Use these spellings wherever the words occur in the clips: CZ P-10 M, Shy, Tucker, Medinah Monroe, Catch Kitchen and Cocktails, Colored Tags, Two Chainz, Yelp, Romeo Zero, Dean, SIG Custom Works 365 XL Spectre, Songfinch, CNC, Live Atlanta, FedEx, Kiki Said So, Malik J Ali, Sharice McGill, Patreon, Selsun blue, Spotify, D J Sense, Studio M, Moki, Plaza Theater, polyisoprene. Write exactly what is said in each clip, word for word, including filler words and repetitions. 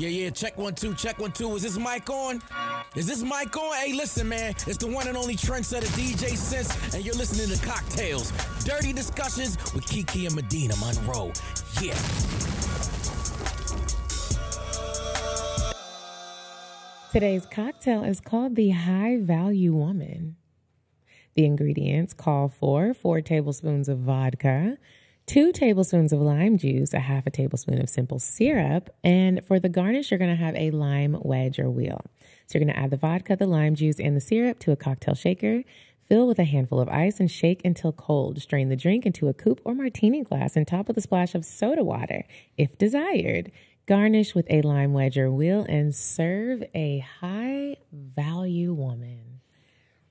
Yeah, yeah, check one, two, check one, two. Is this mic on? Is this mic on? Hey, listen, man. It's the one and only trendsetter D J Sense, and you're listening to Cocktails. Dirty Discussions with Kiki and Medinah Monroe. Yeah. Today's cocktail is called the High Value Woman. The ingredients call for four tablespoons of vodka, two tablespoons of lime juice, a half a tablespoon of simple syrup, and for the garnish, you're going to have a lime wedge or wheel. So you're going to add the vodka, the lime juice, and the syrup to a cocktail shaker, fill with a handful of ice, and shake until cold. Strain the drink into a coupe or martini glass and top with a splash of soda water, if desired. Garnish with a lime wedge or wheel and serve a high-value woman.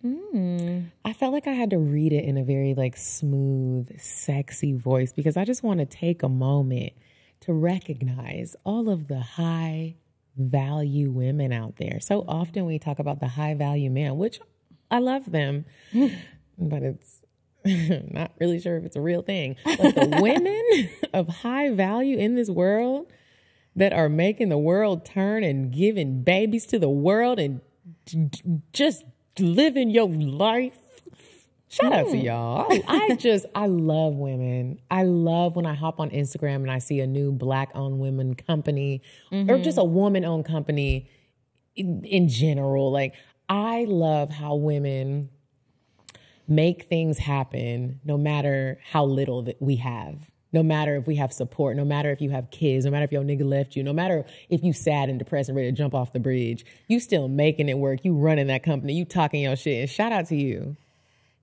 Mm. I felt like I had to read it in a very like smooth, sexy voice because I just want to take a moment to recognize all of the high value women out there. So often we talk about the high value man, which I love them, but it's I'm not really sure if it's a real thing. But the women of high value in this world that are making the world turn and giving babies to the world and just living your life. Shout out mm. to y'all. I, I just, I love women. I love when I hop on Instagram and I see a new Black-owned women company mm-hmm. or just a woman-owned company in, in general. Like, I love how women make things happen no matter how little that we have. No matter if we have support, no matter if you have kids, no matter if your nigga left you, no matter if you sad and depressed and ready to jump off the bridge, you still making it work. You running that company. You talking your shit. And shout out to you.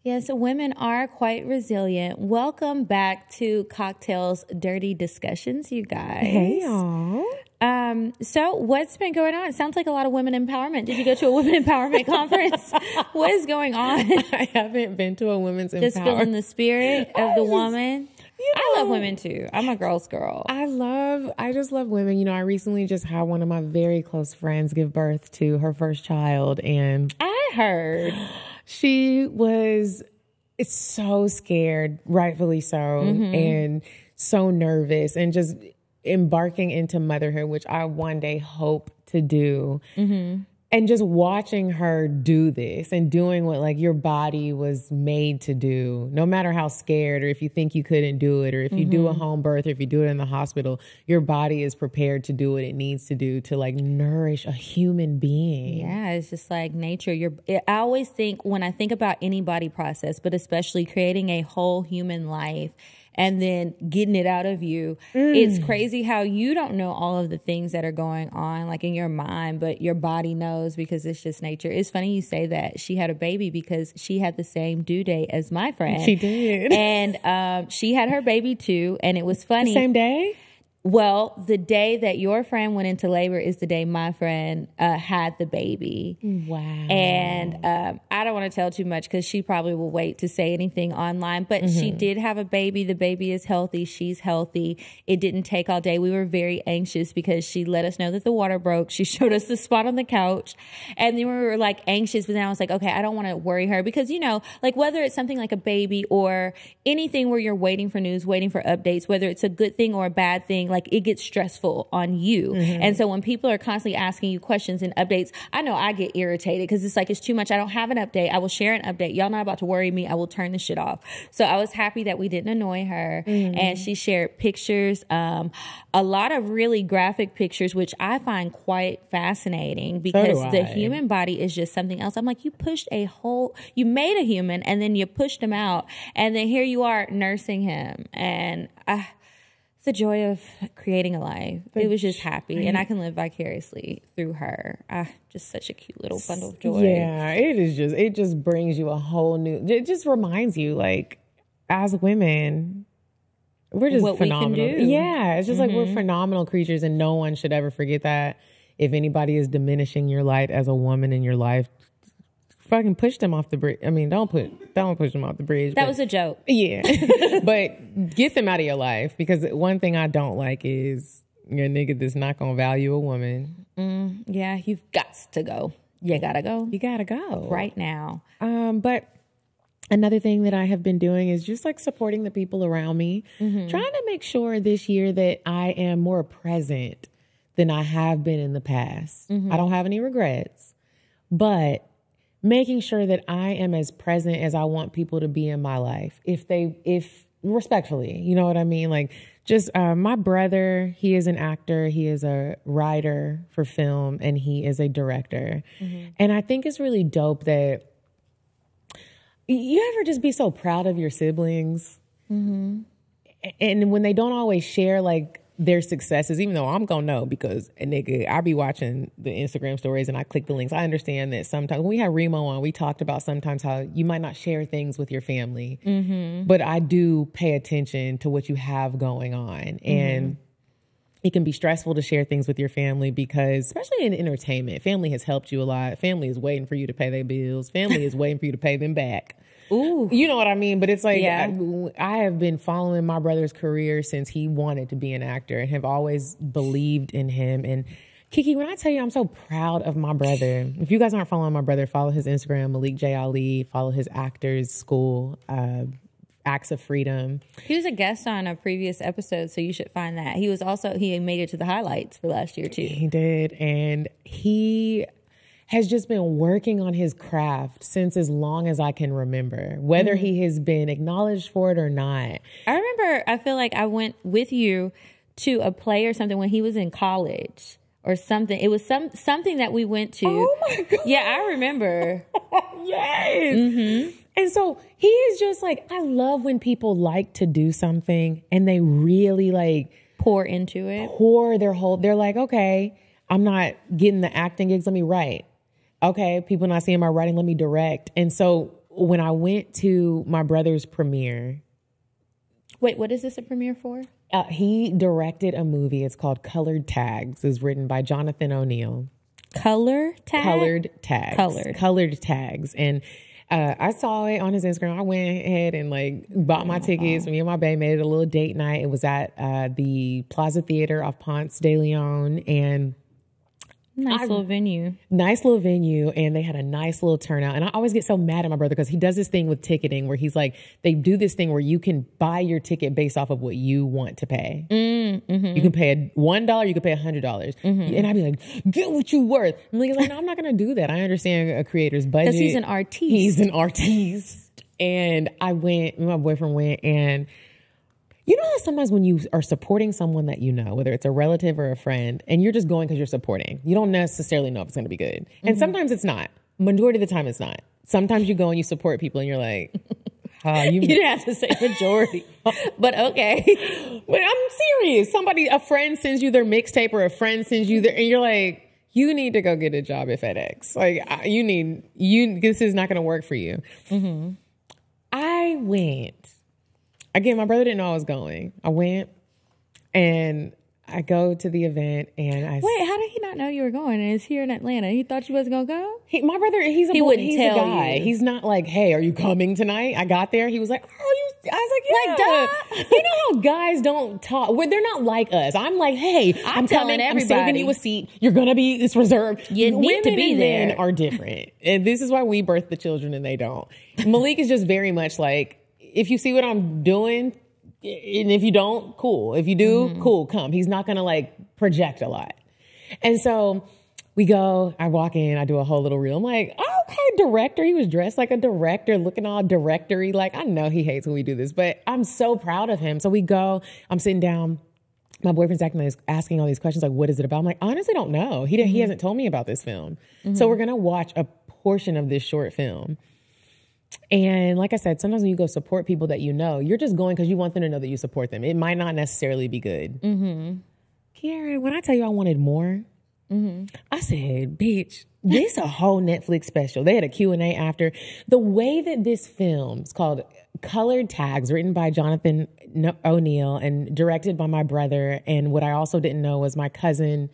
Yes, women are quite resilient. Welcome back to Cocktails Dirty Discussions, you guys. Hey, y'all. Um, so what's been going on? It sounds like a lot of women empowerment. Did you go to a women empowerment conference? What is going on? I haven't been to a women's empowerment. Just feeling the spirit of the woman. You know, I love women too. I'm a girl's girl. I love, I just love women. You know, I recently just had one of my very close friends give birth to her first child, and I heard she was so scared, rightfully so, mm-hmm. and so nervous, and just embarking into motherhood, which I one day hope to do. Mm-hmm. And just watching her do this and doing what like your body was made to do, no matter how scared or if you think you couldn't do it or if you mm-hmm. do a home birth or if you do it in the hospital, your body is prepared to do what it needs to do to like nourish a human being. Yeah, it's just like nature. You're, I always think when I think about any body process, but especially creating a whole human life and then getting it out of you. Mm. It's crazy how you don't know all of the things that are going on, like in your mind, but your body knows because it's just nature. It's funny you say that. She had a baby because she had the same due date as my friend. She did. And um, she had her baby too, and it was funny. The same day? Well, the day that your friend went into labor is the day my friend uh, had the baby. Wow. And um, I don't want to tell too much because she probably will wait to say anything online. But mm-hmm. she did have a baby. The baby is healthy. She's healthy. It didn't take all day. We were very anxious because she let us know that the water broke. She showed us the spot on the couch. And then we were like anxious. But then I was like, okay, I don't want to worry her. Because, you know, like whether it's something like a baby or anything where you're waiting for news, waiting for updates, whether it's a good thing or a bad thing, like it gets stressful on you. Mm-hmm. And so when people are constantly asking you questions and updates, I know I get irritated because it's like, it's too much. I don't have an update. I will share an update. Y'all not about to worry me. I will turn this shit off. So I was happy that we didn't annoy her. Mm-hmm. And she shared pictures, um, a lot of really graphic pictures, which I find quite fascinating because so do I. The human body is just something else. I'm like, you pushed a whole, you made a human and then you pushed him out. And then here you are nursing him. And I, the joy of creating a life. But it was just happy, and I can live vicariously through her. Ah, just such a cute little bundle of joy. Yeah, it is just, it just brings you a whole new, it just reminds you, like, as women, we're just what phenomenal. We can do. Yeah, it's just mm-hmm. like we're phenomenal creatures, and no one should ever forget that. If anybody is diminishing your light as a woman in your life, fucking push them off the bridge. I mean, don't put, don't push them off the bridge. That but, was a joke. Yeah. But get them out of your life, because one thing I don't like is your nigga that's not going to value a woman. Mm, yeah. You've got to go. You got to go. You got to go. Right now. Um, but another thing that I have been doing is just like supporting the people around me, mm-hmm. trying to make sure this year that I am more present than I have been in the past. Mm-hmm. I don't have any regrets, but making sure that I am as present as I want people to be in my life. If they, if respectfully, you know what I mean? Like just uh, my brother, he is an actor, he is a writer for film, and he is a director. Mm-hmm. And I think it's really dope that you ever just be so proud of your siblings. Mm-hmm. And when they don't always share like their successes, even though I'm going to know because, nigga, I be watching the Instagram stories and I click the links. I understand that sometimes when we had Remo on, we talked about sometimes how you might not share things with your family, mm-hmm. but I do pay attention to what you have going on. Mm-hmm. And it can be stressful to share things with your family because, especially in entertainment, family has helped you a lot. Family is waiting for you to pay their bills. Family is waiting for you to pay them back. Ooh. You know what I mean? But it's like, yeah. I, I have been following my brother's career since he wanted to be an actor and have always believed in him. And Kiki, when I tell you I'm so proud of my brother, if you guys aren't following my brother, follow his Instagram, Malik J Ali, follow his Actors School, uh, Acts of Freedom. He was a guest on a previous episode, so you should find that. He was also, he made it to the highlights for last year too. He did. And he has just been working on his craft since as long as I can remember, whether mm-hmm. he has been acknowledged for it or not. I remember, I feel like I went with you to a play or something when he was in college or something. It was some something that we went to. Oh my God. Yeah, I remember. Yes. Mm-hmm. And so he is just like, I love when people like to do something and they really like pour into it, pour their whole, they're like, okay, I'm not getting the acting gigs. Let me write. Okay, people not seeing my writing, let me direct. And so when I went to my brother's premiere. Wait, what is this a premiere for? Uh, he directed a movie. It's called Colored Tags. It's written by Jonathan O'Neill. Color Tags? Colored Tags. Colored. Colored Tags. And uh, I saw it on his Instagram. I went ahead and like bought my oh. tickets. Me and my bae made it a little date night. It was at uh, the Plaza Theater off Ponce de Leon. And Nice I, little venue. Nice little venue. And they had a nice little turnout. And I always get so mad at my brother because he does this thing with ticketing where he's like, they do this thing where you can buy your ticket based off of what you want to pay. Mm-hmm. You can pay one dollar, you can pay one hundred dollars. Mm-hmm. And I'd be like, get what you worth. I'm like, no, I'm not going to do that. I understand a creator's budget. Because he's an artiste. He's an artiste. And I went, my boyfriend went, and you know how sometimes when you are supporting someone that you know, whether it's a relative or a friend, and you're just going because you're supporting, you don't necessarily know if it's going to be good. And mm-hmm. sometimes it's not. Majority of the time it's not. Sometimes you go and you support people and you're like, oh, you, you didn't have to say majority, but okay. But I'm serious. Somebody, a friend sends you their mixtape or a friend sends you their, and you're like, you need to go get a job at FedEx. Like you need, you, this is not going to work for you. Mm-hmm. I went. Again, my brother didn't know I was going. I went and I go to the event and I... Wait, how did he not know you were going? And it's here in Atlanta. He thought you wasn't going to go? He, my brother, he's a, he wouldn't he's tell a guy. You. He's not like, hey, are you coming tonight? I got there. He was like, oh, you... I was like, yeah. Like, duh. You know how guys don't talk. Well, they're not like us. I'm like, hey, I'm, I'm telling coming, everybody. I'm saving you a seat. You're going to be... It's reserved. You Women need to be and there. Men are different. And this is why we birth the children and they don't. Malik is just very much like... If you see what I'm doing, and if you don't, cool. If you do, mm-hmm. cool, come. He's not going to, like, project a lot. And so we go. I walk in. I do a whole little reel. I'm like, oh, okay, director. He was dressed like a director, looking all directory. Like, I know he hates when we do this, but I'm so proud of him. So we go. I'm sitting down. My boyfriend's acting like, asking all these questions, like, what is it about? I'm like, I honestly don't know. He, mm-hmm. he hasn't told me about this film. Mm-hmm. So we're going to watch a portion of this short film. And like I said, sometimes when you go support people that you know, you're just going because you want them to know that you support them. It might not necessarily be good. Mm-hmm. Karen, when I tell you I wanted more, mm-hmm. I said, bitch, this a whole Netflix special. They had a Q and A after. The way that this film is called Colored Tags, written by Jonathan O'Neill and directed by my brother. And what I also didn't know was my cousin...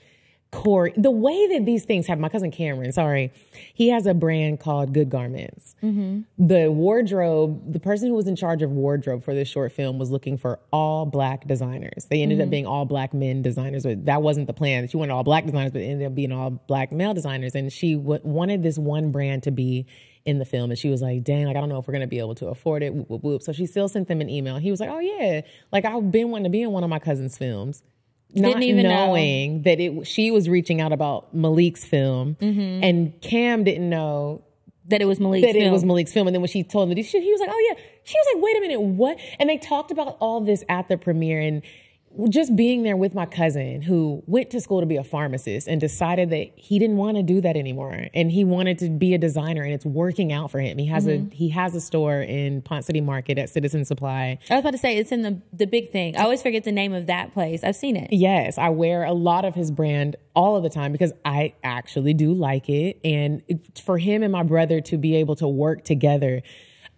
Corey, the way that these things happen, my cousin Cameron, sorry, he has a brand called Good Garments. Mm-hmm. The wardrobe, the person who was in charge of wardrobe for this short film was looking for all black designers. They ended mm-hmm. up being all black men designers, but that wasn't the plan. She wanted all black designers, but it ended up being all black male designers. And she w- wanted this one brand to be in the film. And she was like, dang, like, I don't know if we're going to be able to afford it. Whoop, whoop, whoop. So she still sent them an email. He was like, oh yeah, like I've been wanting to be in one of my cousin's films. Not Didn't even knowing know. that it she was reaching out about Malik's film, mm-hmm. and Cam didn't know that it was Malik's that film. it was Malik's film. And then when she told him that, he was like, "Oh yeah." She was like, "Wait a minute, what?" And they talked about all this at the premiere, and just being there with my cousin who went to school to be a pharmacist and decided that he didn't want to do that anymore, and he wanted to be a designer, and it's working out for him. He has mm-hmm. a he has a store in Pont City Market at Citizen Supply. I was about to say, it's in the the big thing. I always forget the name of that place. I've seen it. Yes, I wear a lot of his brand all of the time because I actually do like it, and for him and my brother to be able to work together,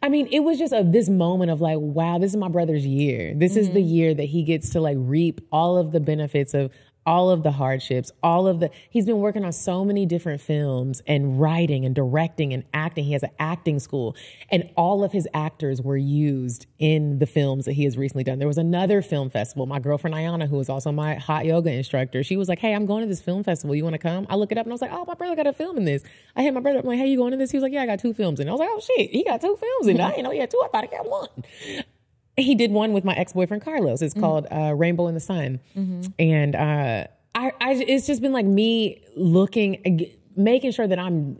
I mean, it was just a, this moment of like, wow, this is my brother's year. This mm-hmm. is the year that he gets to like reap all of the benefits of all of the hardships, all of the, he's been working on so many different films and writing and directing and acting. He has an acting school, and all of his actors were used in the films that he has recently done. There was another film festival. My girlfriend, Ayana, who was also my hot yoga instructor, she was like, "Hey, I'm going to this film festival. You want to come?" I look it up and I was like, "Oh, my brother got a film in this." I hit my brother up. I'm like, "Hey, you going to this?" He was like, "Yeah, I got two films in." I was like, "Oh shit, he got two films in." I didn't know he had two. I thought he got one. He did one with my ex-boyfriend, Carlos. It's mm-hmm. called uh, Rainbow in the Sun. Mm-hmm. And uh, I, I, it's just been like me looking, making sure that I'm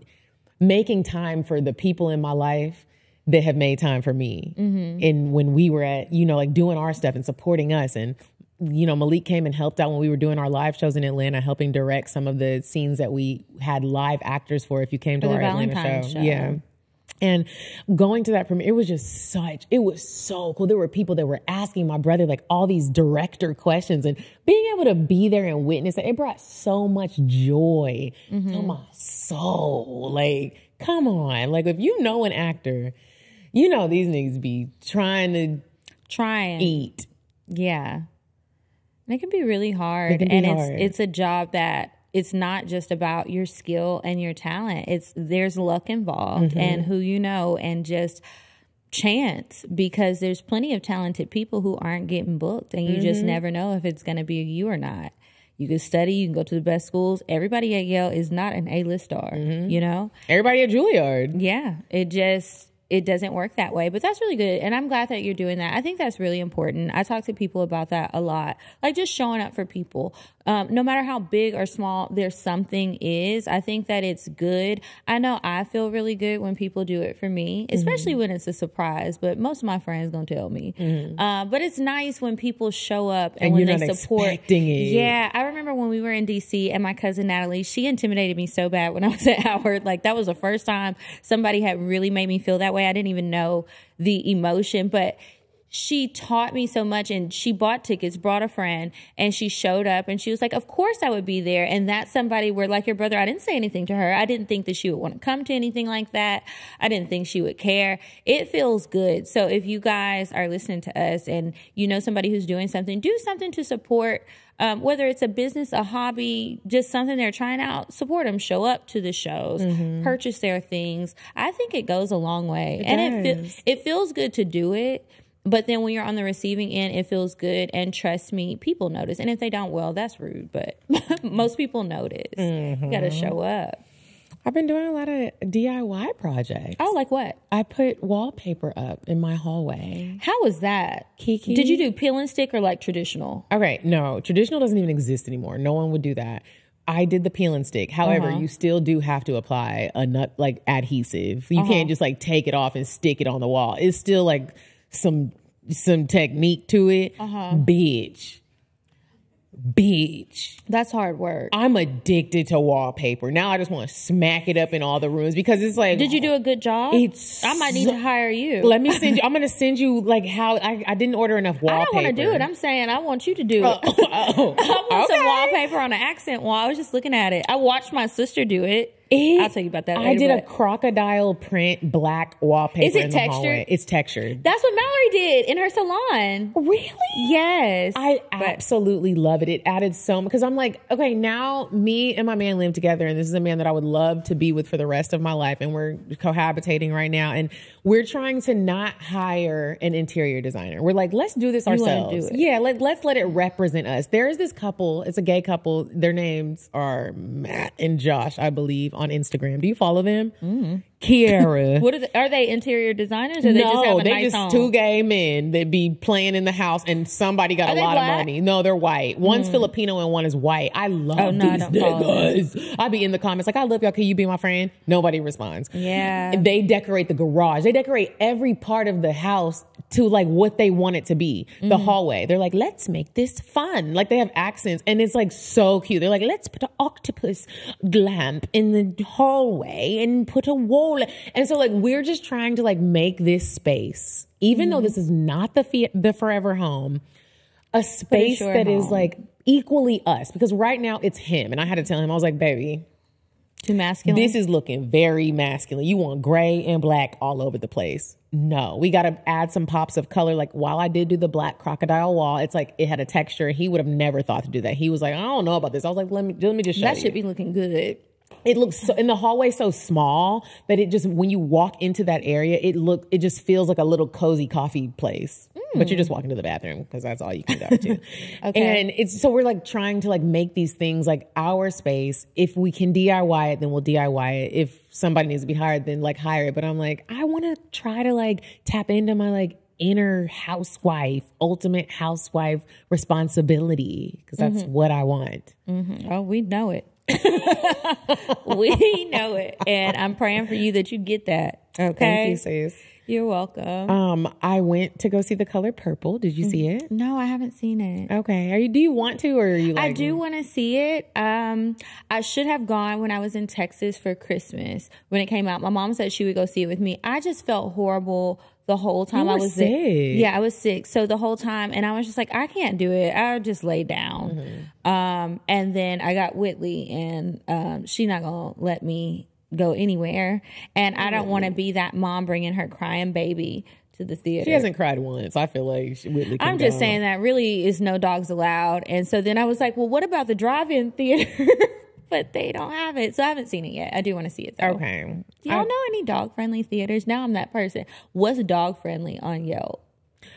making time for the people in my life that have made time for me. Mm-hmm. And when we were at, you know, like doing our stuff and supporting us. And, you know, Malik came and helped out when we were doing our live shows in Atlanta, helping direct some of the scenes that we had live actors for if you came to our Atlanta show. show. Yeah. And going to that premiere, it was just such, it was so cool. There were people that were asking my brother like all these director questions, and being able to be there and witness it, it brought so much joy mm-hmm. to my soul. Like, come on. Like, if you know an actor, you know these niggas be trying to try and eat. Yeah. And it can be really hard. It can be and hard. It's, it's a job that, it's not just about your skill and your talent. It's there's luck involved mm-hmm. and who you know and just chance, because there's plenty of talented people who aren't getting booked, and you mm-hmm. just never know if it's going to be you or not. You can study, you can go to the best schools. Everybody at Yale is not an A-list star, mm-hmm. you know? Everybody at Juilliard. Yeah, it just, it doesn't work that way. But that's really good, and I'm glad that you're doing that. I think that's really important. I talk to people about that a lot, like just showing up for people. Um, no matter how big or small their something is, I think that it's good. I know I feel really good when people do it for me, especially mm-hmm. when it's a surprise, but most of my friends gonna tell me. Mm-hmm. Uh, but it's nice when people show up and, and when they support. Expecting it. Yeah, I remember when we were in D C and my cousin Natalie, she intimidated me so bad when I was at Howard. Like, that was the first time somebody had really made me feel that way. I didn't even know the emotion, but she taught me so much, and she bought tickets, brought a friend, and she showed up, and she was like, of course I would be there. And that's somebody where, like your brother, I didn't say anything to her. I didn't think that she would want to come to anything like that. I didn't think she would care. It feels good. So if you guys are listening to us and you know somebody who's doing something, do something to support, um, whether it's a business, a hobby, just something they're trying out, support them, show up to the shows, mm-hmm. purchase their things. I think it goes a long way. It and it, fe- it feels good to do it. But then when you're on the receiving end, it feels good. And trust me, people notice. And if they don't, well, that's rude. But most people notice. Mm-hmm. You got to show up. I've been doing a lot of D I Y projects. Oh, like what? I put wallpaper up in my hallway. How was that? Kiki? Did you do peel and stick or like traditional? All right. No, traditional doesn't even exist anymore. No one would do that. I did the peel and stick. However, uh-huh. you still do have to apply a nut, like adhesive. You uh-huh. can't just like take it off and stick it on the wall. It's still like... some some technique to it. Uh-huh. Bitch. Bitch. That's hard work. I'm addicted to wallpaper. Now I just want to smack it up in all the rooms because it's like... Did you do a good job? It's I might need so, to hire you. Let me send you... I'm going to send you like how... I, I didn't order enough wallpaper. I don't want to do it. I'm saying I want you to do oh, it. Oh, I want okay. some wallpaper on an accent wall. I was just looking at it. I watched my sister do it. It, I'll tell you about that later. I did a crocodile print black wallpaper. Is it in the textured? Hallway. It's textured. That's what Mallory did in her salon. Really? Yes. I but. absolutely love it. It added so much. Because I'm like, okay, now me and my man live together. And this is a man that I would love to be with for the rest of my life. And we're cohabitating right now. And we're trying to not hire an interior designer. We're like, let's do this ourselves. You wanna do it. Yeah, like, let's let it represent us. There is this couple. It's a gay couple. Their names are Matt and Josh, I believe. on Instagram. Do you follow them? Mm. Kiara. What are they, are they interior designers? Or they no, just have a they nice just home? Two gay men that be playing in the house, and somebody got are a lot black? Of money. No, they're white. One's mm. Filipino and one is white. I love oh, no, these niggas. I be in the comments like, I love y'all. Can you be my friend? Nobody responds. Yeah. They decorate the garage. They decorate every part of the house to like what they want it to be. Mm. The hallway. They're like, let's make this fun. Like they have accents, and it's like so cute. They're like, let's put an octopus lamp in the hallway and put a wall. And so like we're just trying to like make this space, even mm. though this is not the the forever home, a space sure that home. Is like equally us, because right now it's him, and I had to tell him, I was like, baby, too masculine. This is looking very masculine. You want gray and black all over the place. No, we got to add some pops of color. Like while I did do the black crocodile wall, it's like it had a texture. He would have never thought to do that. He was like, I don't know about this. I was like, let me let me just show that you. That should be looking good. It looks so, in the hallway so small that it just, when you walk into that area, it look it just feels like a little cozy coffee place. Mm. But you're just walking to the bathroom because that's all you can go to. Okay. And it's so we're like trying to like make these things like our space. If we can D I Y it, then we'll D I Y it. If somebody needs to be hired, then like hire it. But I'm like, I want to try to like tap into my like inner housewife, ultimate housewife responsibility, because that's mm-hmm. what I want. Mm-hmm. Oh, we know it. We know it, and I'm praying for you that you get that. Okay, thank you, sis. You're welcome. Um, I went to go see The Color Purple. Did you see it? No, I haven't seen it. Okay, are you? Do you want to, or are you? Like, I do want to see it. Um, I should have gone when I was in Texas for Christmas when it came out. My mom said she would go see it with me. I just felt horrible. The whole time I was sick. sick. Yeah, I was sick. So the whole time, and I was just like, I can't do it. I just lay down. Mm-hmm. Um, and then I got Whitley, and um, she not gonna let me go anywhere. And I don't want to be that mom bringing her crying baby to the theater. She hasn't cried once. I feel like she, Whitley. I'm just down. saying that really is no dogs allowed. And so then I was like, well, what about the drive-in theater? But they don't have it. So I haven't seen it yet. I do want to see it though. Okay. Do y'all know any dog-friendly theaters? Now I'm that person. What's dog-friendly on Yelp?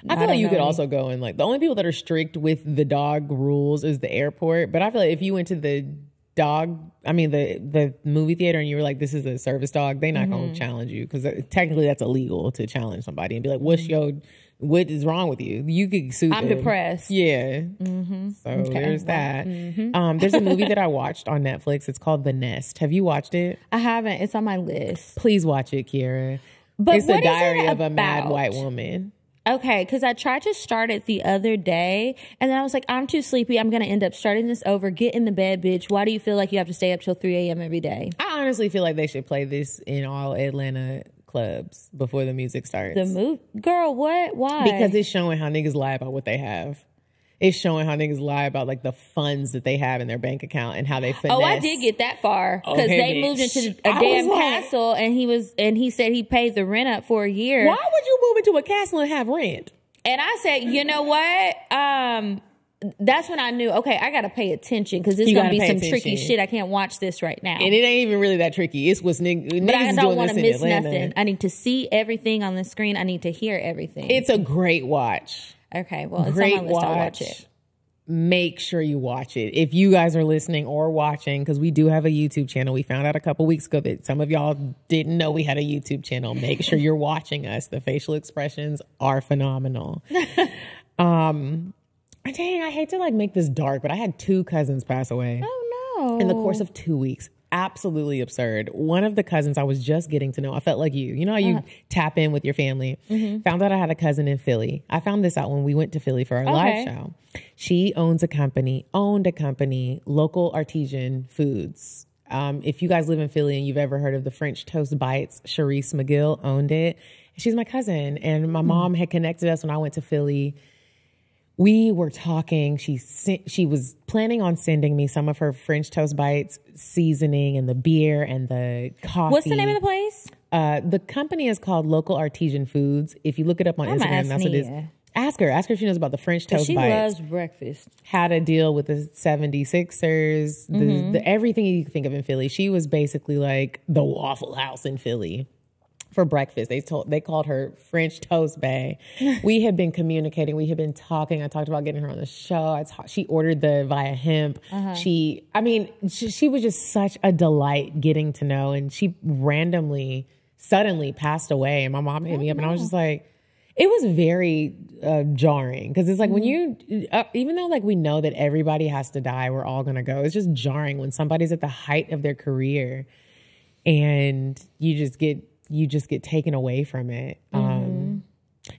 I feel I like you could any. also go in. Like, the only people that are strict with the dog rules is the airport. But I feel like if you went to the dog, I mean, the, the movie theater and you were like, this is a service dog, they're not mm-hmm. going to challenge you. Because technically that's illegal to challenge somebody and be like, what's your... what is wrong with you? You could sue I'm them. Depressed. Yeah. Mm-hmm. So okay. there's that. Mm-hmm. Um, there's a movie that I watched on Netflix. It's called The Nest. Have you watched it? I haven't. It's on my list. Please watch it, Kiara. But it's the diary it of a mad white woman. Okay, because I tried to start it the other day, and then I was like, I'm too sleepy. I'm going to end up starting this over. Get in the bed, bitch. Why do you feel like you have to stay up till three A M every day? I honestly feel like they should play this in all Atlanta clubs before the music starts. The move, girl, what? Why? Because it's showing how niggas lie about what they have. It's showing how niggas lie about like the funds that they have in their bank account and how they finesse. Oh, I did get that far because okay, they bitch. moved into a I damn like, castle, and he was and he said he paid the rent up for a year. Why would you move into a castle and have rent? And I said, you know what? Um, that's when I knew, okay, I got to pay attention because it's going to be some attention. tricky shit. I can't watch this right now. And it ain't even really that tricky. It's what's niggas doing. But I don't want to miss Atlanta. nothing. I need to see everything on the screen. I need to hear everything. It's a great watch. Okay, well, it's great on my list. I'll watch it. Make sure you watch it. If you guys are listening or watching, because we do have a YouTube channel. We found out a couple weeks ago that some of y'all didn't know we had a YouTube channel. Make sure you're watching us. The facial expressions are phenomenal. um... Dang, I hate to like make this dark, but I had two cousins pass away. Oh no. In the course of two weeks. Absolutely absurd. One of the cousins I was just getting to know. I felt like you. You know how you uh. tap in with your family? Mm-hmm. Found out I had a cousin in Philly. I found this out when we went to Philly for our okay. live show. She owns a company, owned a company, Local Artesian Foods. Um, if you guys live in Philly and you've ever heard of the French Toast Bites, Sharice McGill owned it. She's my cousin. And my mm-hmm. mom had connected us when I went to Philly. We were talking. She sent, she was planning on sending me some of her French Toast Bites seasoning and the beer and the coffee. What's the name of the place? Uh, the company is called Local Artesian Foods. If you look it up on I'm Instagram, that's Nia. what it is. Ask her. Ask her if she knows about the French Toast she Bites. She loves breakfast. How to deal with the seventy-sixers, the, mm-hmm. the everything you can think of in Philly. She was basically like the Waffle House in Philly. for breakfast. They told they called her French Toast Bay. We had been communicating. We had been talking. I talked about getting her on the show. I ta- she ordered the VIIA Hemp. Uh-huh. She, I mean, she, she was just such a delight getting to know. And she randomly, suddenly passed away. And my mom hit me up, know. and I was just like, it was very uh, jarring, because it's like, mm-hmm. when you, uh, even though like we know that everybody has to die, we're all gonna go. It's just jarring when somebody's at the height of their career, and you just get. you just get taken away from it. Mm-hmm. Um,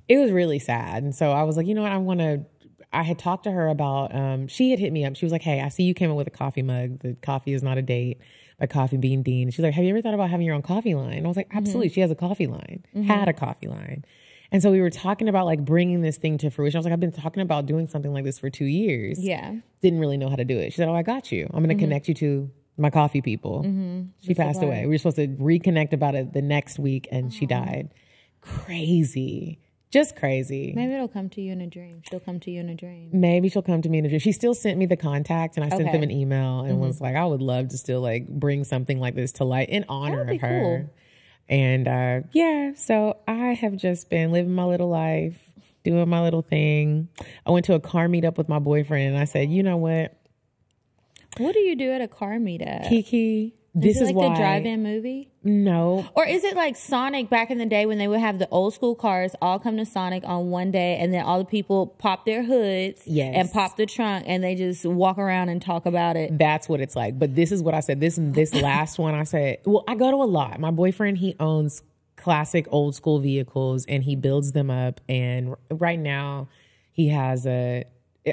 it was really sad. And so I was like, you know what, I want to, I had talked to her about, um, she had hit me up. She was like, hey, I see you came in with a coffee mug. The coffee is not a date, by Coffee Bean Dean. She's like, have you ever thought about having your own coffee line? And I was like, absolutely. Mm-hmm. She has a coffee line, mm-hmm. had a coffee line. And so we were talking about like bringing this thing to fruition. I was like, I've been talking about doing something like this for two years. Yeah. Didn't really know how to do it. She said, oh, I got you. I'm going to mm-hmm. connect you to my coffee people. Mm-hmm. She That's passed away. We were supposed to reconnect about it the next week, and oh. she died. Crazy. Just crazy. Maybe it'll come to you in a dream. She'll come to you in a dream. Maybe she'll come to me in a dream. She still sent me the contact, and I okay. sent them an email and mm-hmm. was like, I would love to still like bring something like this to light in honor of her. Cool. And uh, yeah, so I have just been living my little life, doing my little thing. I went to a car meetup with my boyfriend, and I said, you know what? What do you do at a car meetup? Kiki, this is, it like is why. Like the drive-in movie? No. Or is it like Sonic back in the day when they would have the old school cars all come to Sonic on one day, and then all the people pop their hoods yes. and pop the trunk, and they just walk around and talk about it? That's what it's like. But this is what I said. This this last one I said, well, I go to a lot. My boyfriend, he owns classic old school vehicles, and he builds them up. And right now he has a...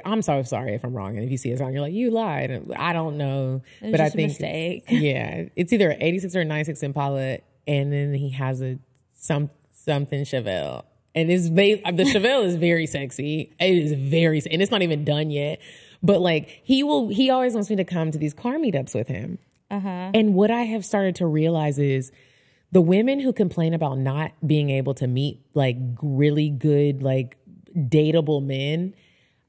I'm so sorry if I'm wrong. And if you see a song, you're like, you lied. And I don't know. It was but just I think, a mistake. Yeah. It's either an eighty-six or a ninety-six Impala. And then he has a some something Chevelle. And it's, they, the Chevelle is very sexy. It is very, and it's not even done yet. But like, he will, he always wants me to come to these car meetups with him. Uh-huh. And what I have started to realize is the women who complain about not being able to meet like really good, like dateable men.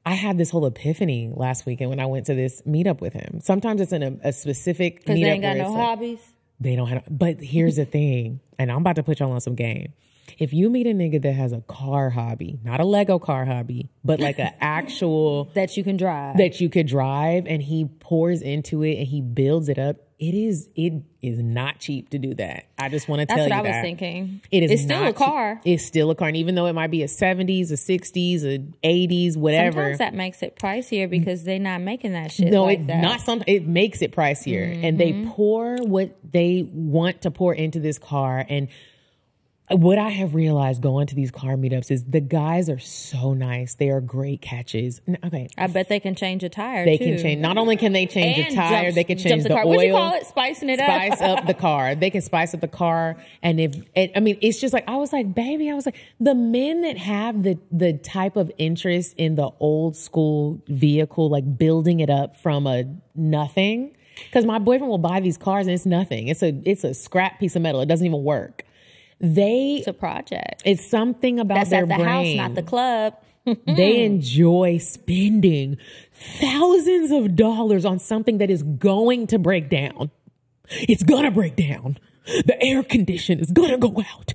I had this whole epiphany last weekend when I went to this meetup with him. Sometimes it's in a, a specific meetup. Because they ain't got no like, hobbies. They don't have. But here's the thing, and I'm about to put y'all on some game. If you meet a nigga that has a car hobby, not a Lego car hobby, but like an actual that you can drive, that you could drive, and he pours into it and he builds it up, it is it is not cheap to do that. I just want to tell you that. That's what I was thinking. It is. It's still a car. It's still a car. And even though it might be a seventies, a sixties, a eighties, whatever. Sometimes that makes it pricier because they're not making that shit. No, like it's that. not some it makes it pricier. Mm-hmm. And they pour what they want to pour into this car. And what I have realized going to these car meetups is the guys are so nice. They are great catches. Okay, I bet they can change a tire. They too. can change. Not only can they change and a tire, jumps, they can change the, the car. oil. What do you call it? Spicing it spice up. Spice up the car. They can spice up the car. And if and, I mean, it's just like I was like, baby, I was like, the men that have the the type of interest in the old school vehicle, like building it up from a nothing. Because my boyfriend will buy these cars and it's nothing. It's a it's a scrap piece of metal. It doesn't even work. They it's a project. It's something about That's their at the brain. House, not the club. They enjoy spending thousands of dollars on something that is going to break down. It's gonna break down. The air condition is gonna go out.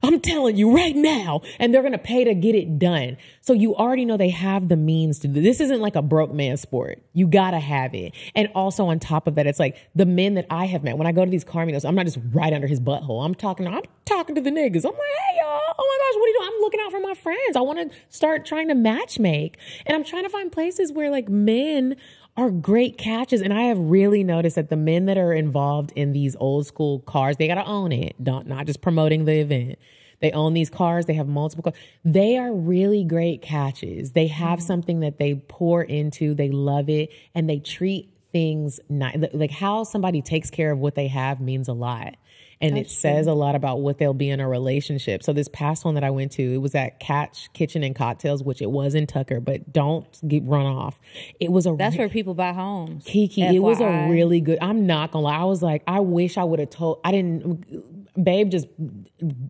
I'm telling you right now, and they're gonna pay to get it done. So you already know they have the means to do this. Isn't like a broke man sport. You gotta have it. And also on top of that, it's like the men that I have met when I go to these car meetups, I'm not just right under his butthole. I'm talking. I'm talking to the niggas. I'm like, hey y'all. Oh my gosh, what are you doing? I'm looking out for my friends. I want to start trying to match make, and I'm trying to find places where like men are great catches. And I have really noticed that the men that are involved in these old school cars, they got to own it. Don't, not just promoting the event. They own these cars. They have multiple cars. They are really great catches. They have something that they pour into. They love it. And they treat things nice. Like how somebody takes care of what they have means a lot. And That's it says true. a lot about what they'll be in a relationship. So this past one that I went to, it was at Catch Kitchen and Cocktails, which it was in Tucker, but don't get run off. It was a That's re- where people buy homes. Kiki, F Y I. It was a really good. I'm not gonna lie. I was like, I wish I would have told. I didn't. Babe just,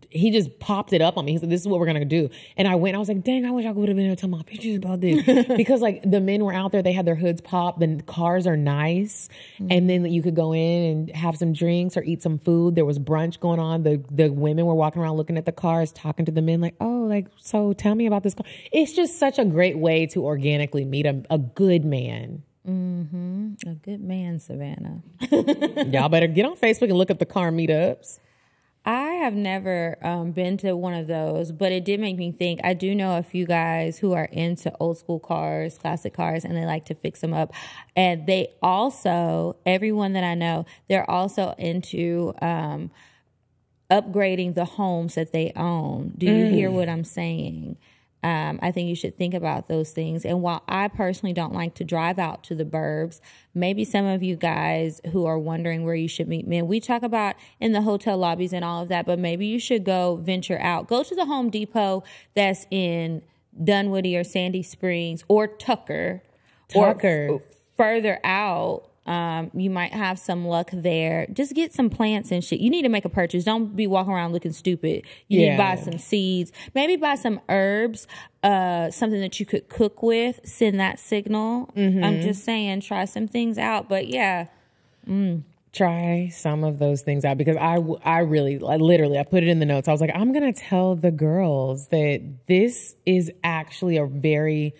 he just popped it up on me. He said, this is what we're going to do. And I went, I was like, dang, I wish I would have been able to tell my bitches about this. Because like the men were out there, they had their hoods popped, the cars are nice. Mm-hmm. And then you could go in and have some drinks or eat some food. There was brunch going on. The the women were walking around looking at the cars, talking to the men like, oh, like, so tell me about this car. It's just such a great way to organically meet a, a good man. Mm-hmm. A good man, Savannah. Y'all better get on Facebook and look up the car meetups. I have never um, been to one of those, but it did make me think. I do know a few guys who are into old school cars, classic cars, and they like to fix them up. And they also, everyone that I know, they're also into um, upgrading the homes that they own. Do you mm. hear what I'm saying? Um, I think you should think about those things. And while I personally don't like to drive out to the burbs, maybe some of you guys who are wondering where you should meet men, we talk about in the hotel lobbies and all of that, but maybe you should go venture out. Go to the Home Depot that's in Dunwoody or Sandy Springs or Tucker. Tucker. Or further out. Um, you might have some luck there. Just get some plants and shit. You need to make a purchase. Don't be walking around looking stupid. You yeah. need to buy some seeds. Maybe buy some herbs, uh, something that you could cook with. Send that signal. Mm-hmm. I'm just saying, try some things out. But yeah. Mm. Try some of those things out, because I, I really, I literally, I put it in the notes. I was like, I'm going to tell the girls that this is actually a very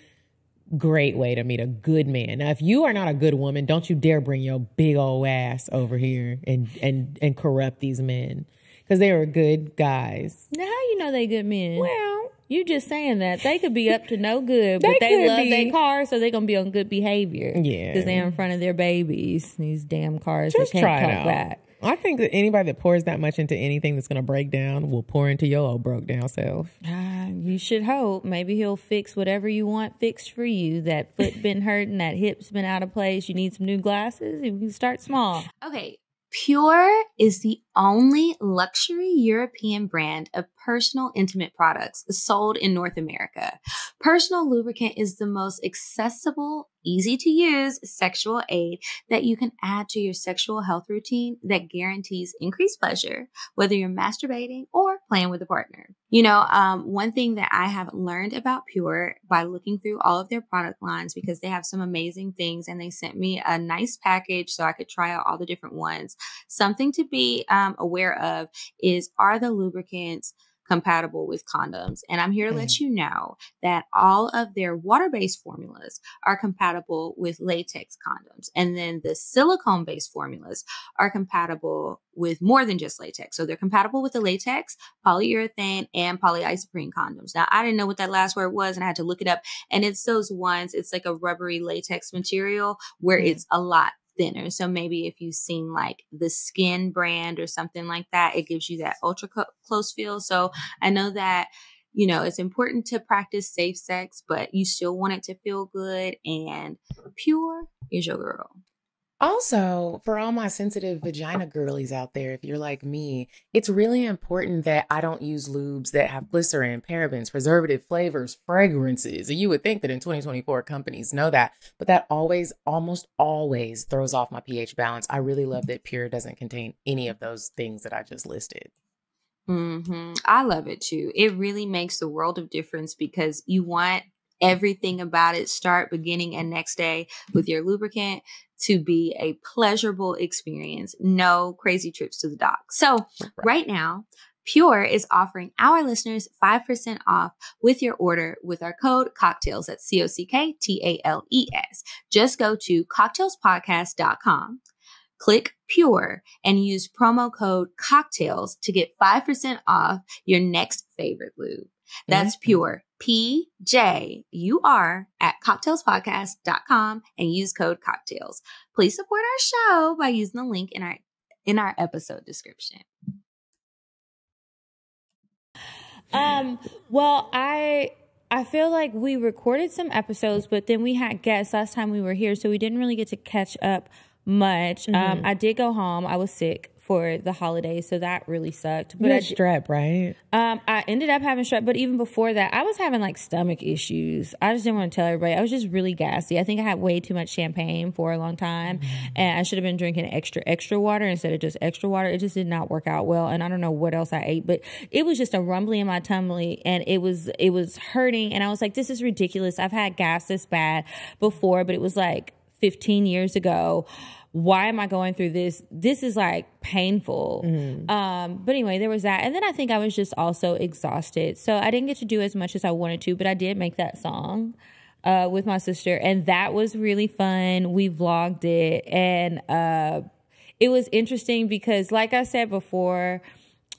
great way to meet a good man. Now, if you are not a good woman, don't you dare bring your big old ass over here and and and corrupt these men, because they are good guys. Now, how you know they good men? Well, you just saying that they could be up to no good, they but they love their cars, so they're gonna be on good behavior. Yeah, because they're in front of their babies. These damn cars just that can't come back. I think that anybody that pours that much into anything that's going to break down will pour into your old broke down self. Uh, you should hope. Maybe he'll fix whatever you want fixed for you. That foot been hurting, that hip's been out of place. You need some new glasses. You can start small. Okay. Pure is the only luxury European brand of personal intimate products sold in North America. Personal lubricant is the most accessible, easy to use sexual aid that you can add to your sexual health routine that guarantees increased pleasure, whether you're masturbating or playing with a partner. You know, um, one thing that I have learned about Pure by looking through all of their product lines, because they have some amazing things, and they sent me a nice package so I could try out all the different ones. Something to be um, aware of is, are the lubricants compatible with condoms? And I'm here to let you know that all of their water-based formulas are compatible with latex condoms. And then the silicone-based formulas are compatible with more than just latex. So they're compatible with the latex, polyurethane, and polyisoprene condoms. Now, I didn't know what that last word was, and I had to look it up. And it's those ones, it's like a rubbery latex material where mm. it's a lot thinner. So maybe if you've seen like the Skin brand or something like that, it gives you that ultra co- close feel. So I know that, you know, it's important to practice safe sex, but you still want it to feel good, and Pure is your girl. Also, for all my sensitive vagina girlies out there, if you're like me, it's really important that I don't use lubes that have glycerin, parabens, preservative flavors, fragrances. And you would think that in twenty twenty-four, companies know that, but that always, almost always throws off my pH balance. I really love that Pure doesn't contain any of those things that I just listed. Mm-hmm. I love it too. It really makes the world of difference, because you want everything about it, start, beginning, and next day with your lubricant, to be a pleasurable experience. No crazy trips to the dock. So right, right now, Pure is offering our listeners five percent off with your order with our code COCKTALES. That's C O C K T A L E S. Just go to cocktails podcast dot com, click Pure, and use promo code COCKTALES to get five percent off your next favorite lube. That's mm-hmm. Pure, P J U R, at cocktails podcast dot com, and use code COCKTALES. Please support our show by using the link in our in our episode description. Um, well, I I feel like we recorded some episodes, but then we had guests last time we were here, so we didn't really get to catch up much. Mm-hmm. Um, I did go home. I was sick for the holidays, so that really sucked. But you had strep, right? Um, I ended up having strep, but even before that, I was having like stomach issues. I just didn't want to tell everybody. I was just really gassy. I think I had way too much champagne for a long time, and I should have been drinking extra, extra water instead of just extra water. It just did not work out well, and I don't know what else I ate, but it was just a rumbling in my tummy, and it was it was hurting, and I was like, this is ridiculous. I've had gas this bad before, but it was like fifteen years ago. Why am I going through this? This is like painful. Mm-hmm. Um, but anyway, there was that. And then I think I was just also exhausted. So I didn't get to do as much as I wanted to, but I did make that song uh, with my sister. And that was really fun. We vlogged it. And uh, it was interesting because, like I said before,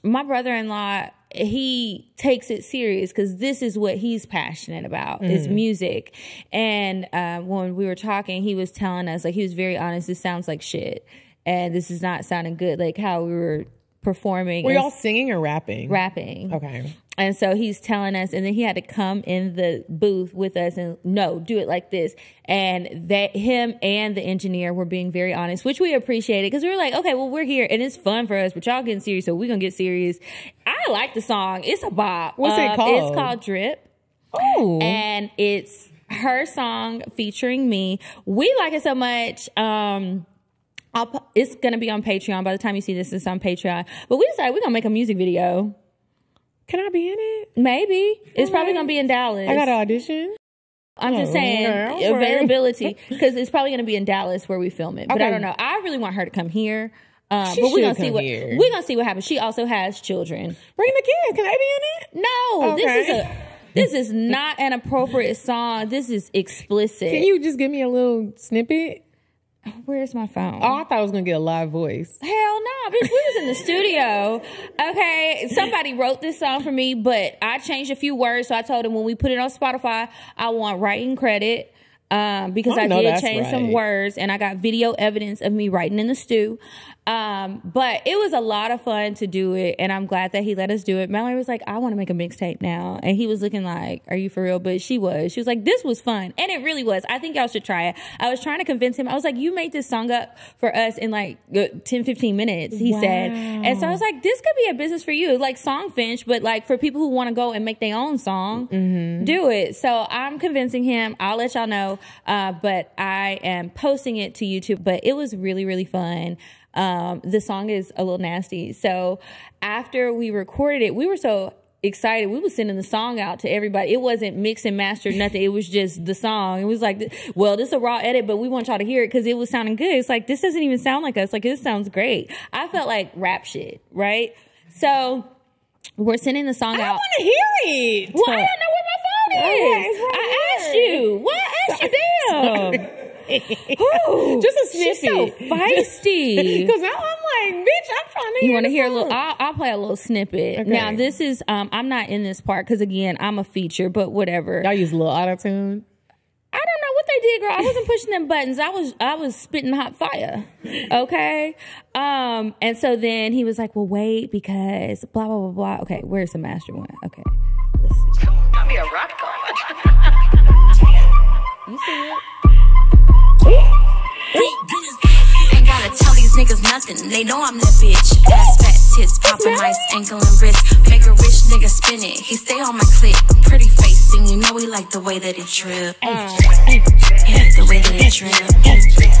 my brother-in-law, he takes it serious because this is what he's passionate about, mm. is music. And uh, when we were talking, he was telling us, like, he was very honest, this sounds like shit. And this is not sounding good, like how we were performing. Were y'all singing or rapping? Rapping. Okay. And so he's telling us, and then he had to come in the booth with us and, no, do it like this. And that him and the engineer were being very honest, which we appreciated because we were like, okay, well, we're here and it's fun for us, but y'all getting serious, so we're going to get serious. I like the song. It's a bop. What's um, it called? It's called Drip. Oh. And it's her song featuring me. We like it so much. Um... I'll, it's going to be on Patreon. By the time you see this, it's on Patreon. But we decided we're going to make a music video. Can I be in it? Maybe. All it's right. Probably going to be in Dallas. I got to audition. I'm oh, just saying girl, availability. Because it's probably going to be in Dallas where we film it. But okay. I don't know. I really want her to come here. Uh, but we're gonna see what here. we're gonna see what happens. She also has children. Bring the kid. Can I be in it? No. Okay. This is a... This is not an appropriate song. This is explicit. Can you just give me a little snippet? Where's my phone? Oh, I thought I was going to get a live voice. Hell no, bitch. We was in the studio. Okay. Somebody wrote this song for me, but I changed a few words. So I told him when we put it on Spotify, I want writing credit um, because I, I did change right. some words, and I got video evidence of me writing in the stew. Um, but it was a lot of fun to do it, and I'm glad that he let us do it. Mallory was like, I want to make a mixtape now. And he was looking like, are you for real? But she was. She was like, this was fun. And it really was. I think y'all should try it. I was trying to convince him. I was like, you made this song up for us in like ten, fifteen minutes, he wow. said. And so I was like, this could be a business for you. Like Songfinch, but like for people who want to go and make their own song, mm-hmm. do it. So I'm convincing him. I'll let y'all know. Uh, but I am posting it to YouTube. But it was really, really fun. Um, the song is a little nasty. So after we recorded it, we were so excited. We were sending the song out to everybody. It wasn't mixed and mastered, nothing. It was just the song. It was like, well, this is a raw edit, but we want y'all to hear it because it was sounding good. It's like, this doesn't even sound like us. Like, this sounds great. I felt like rap shit, right? So we're sending the song I out. I want to hear it. Well, I don't know where my phone is. Yes, right I asked here. you. What? I asked you, damn. Ooh, just a snippet. She's so feisty. Because now I'm like, bitch, I'm trying to hear. You want to hear song. a little? I'll, I'll play a little snippet. Okay. Now this is, um, I'm not in this part because again, I'm a feature, but whatever. Y'all use a little auto tune. I don't know what they did, girl. I wasn't pushing them buttons. I was, I was spitting hot fire. Okay. Um, and so then he was like, well, wait, because blah blah blah blah. Okay, where's the master one? Okay, listen. I'll be a rock star. You see it? Ain't gotta tell these niggas nothing. They know I'm that bitch. Ass fat tits, poppin' nice ankle and wrist. Make a rich nigga spin it. He stay on my clip. Pretty face, and you know he like the way that it drip. Yeah, the way that it drip.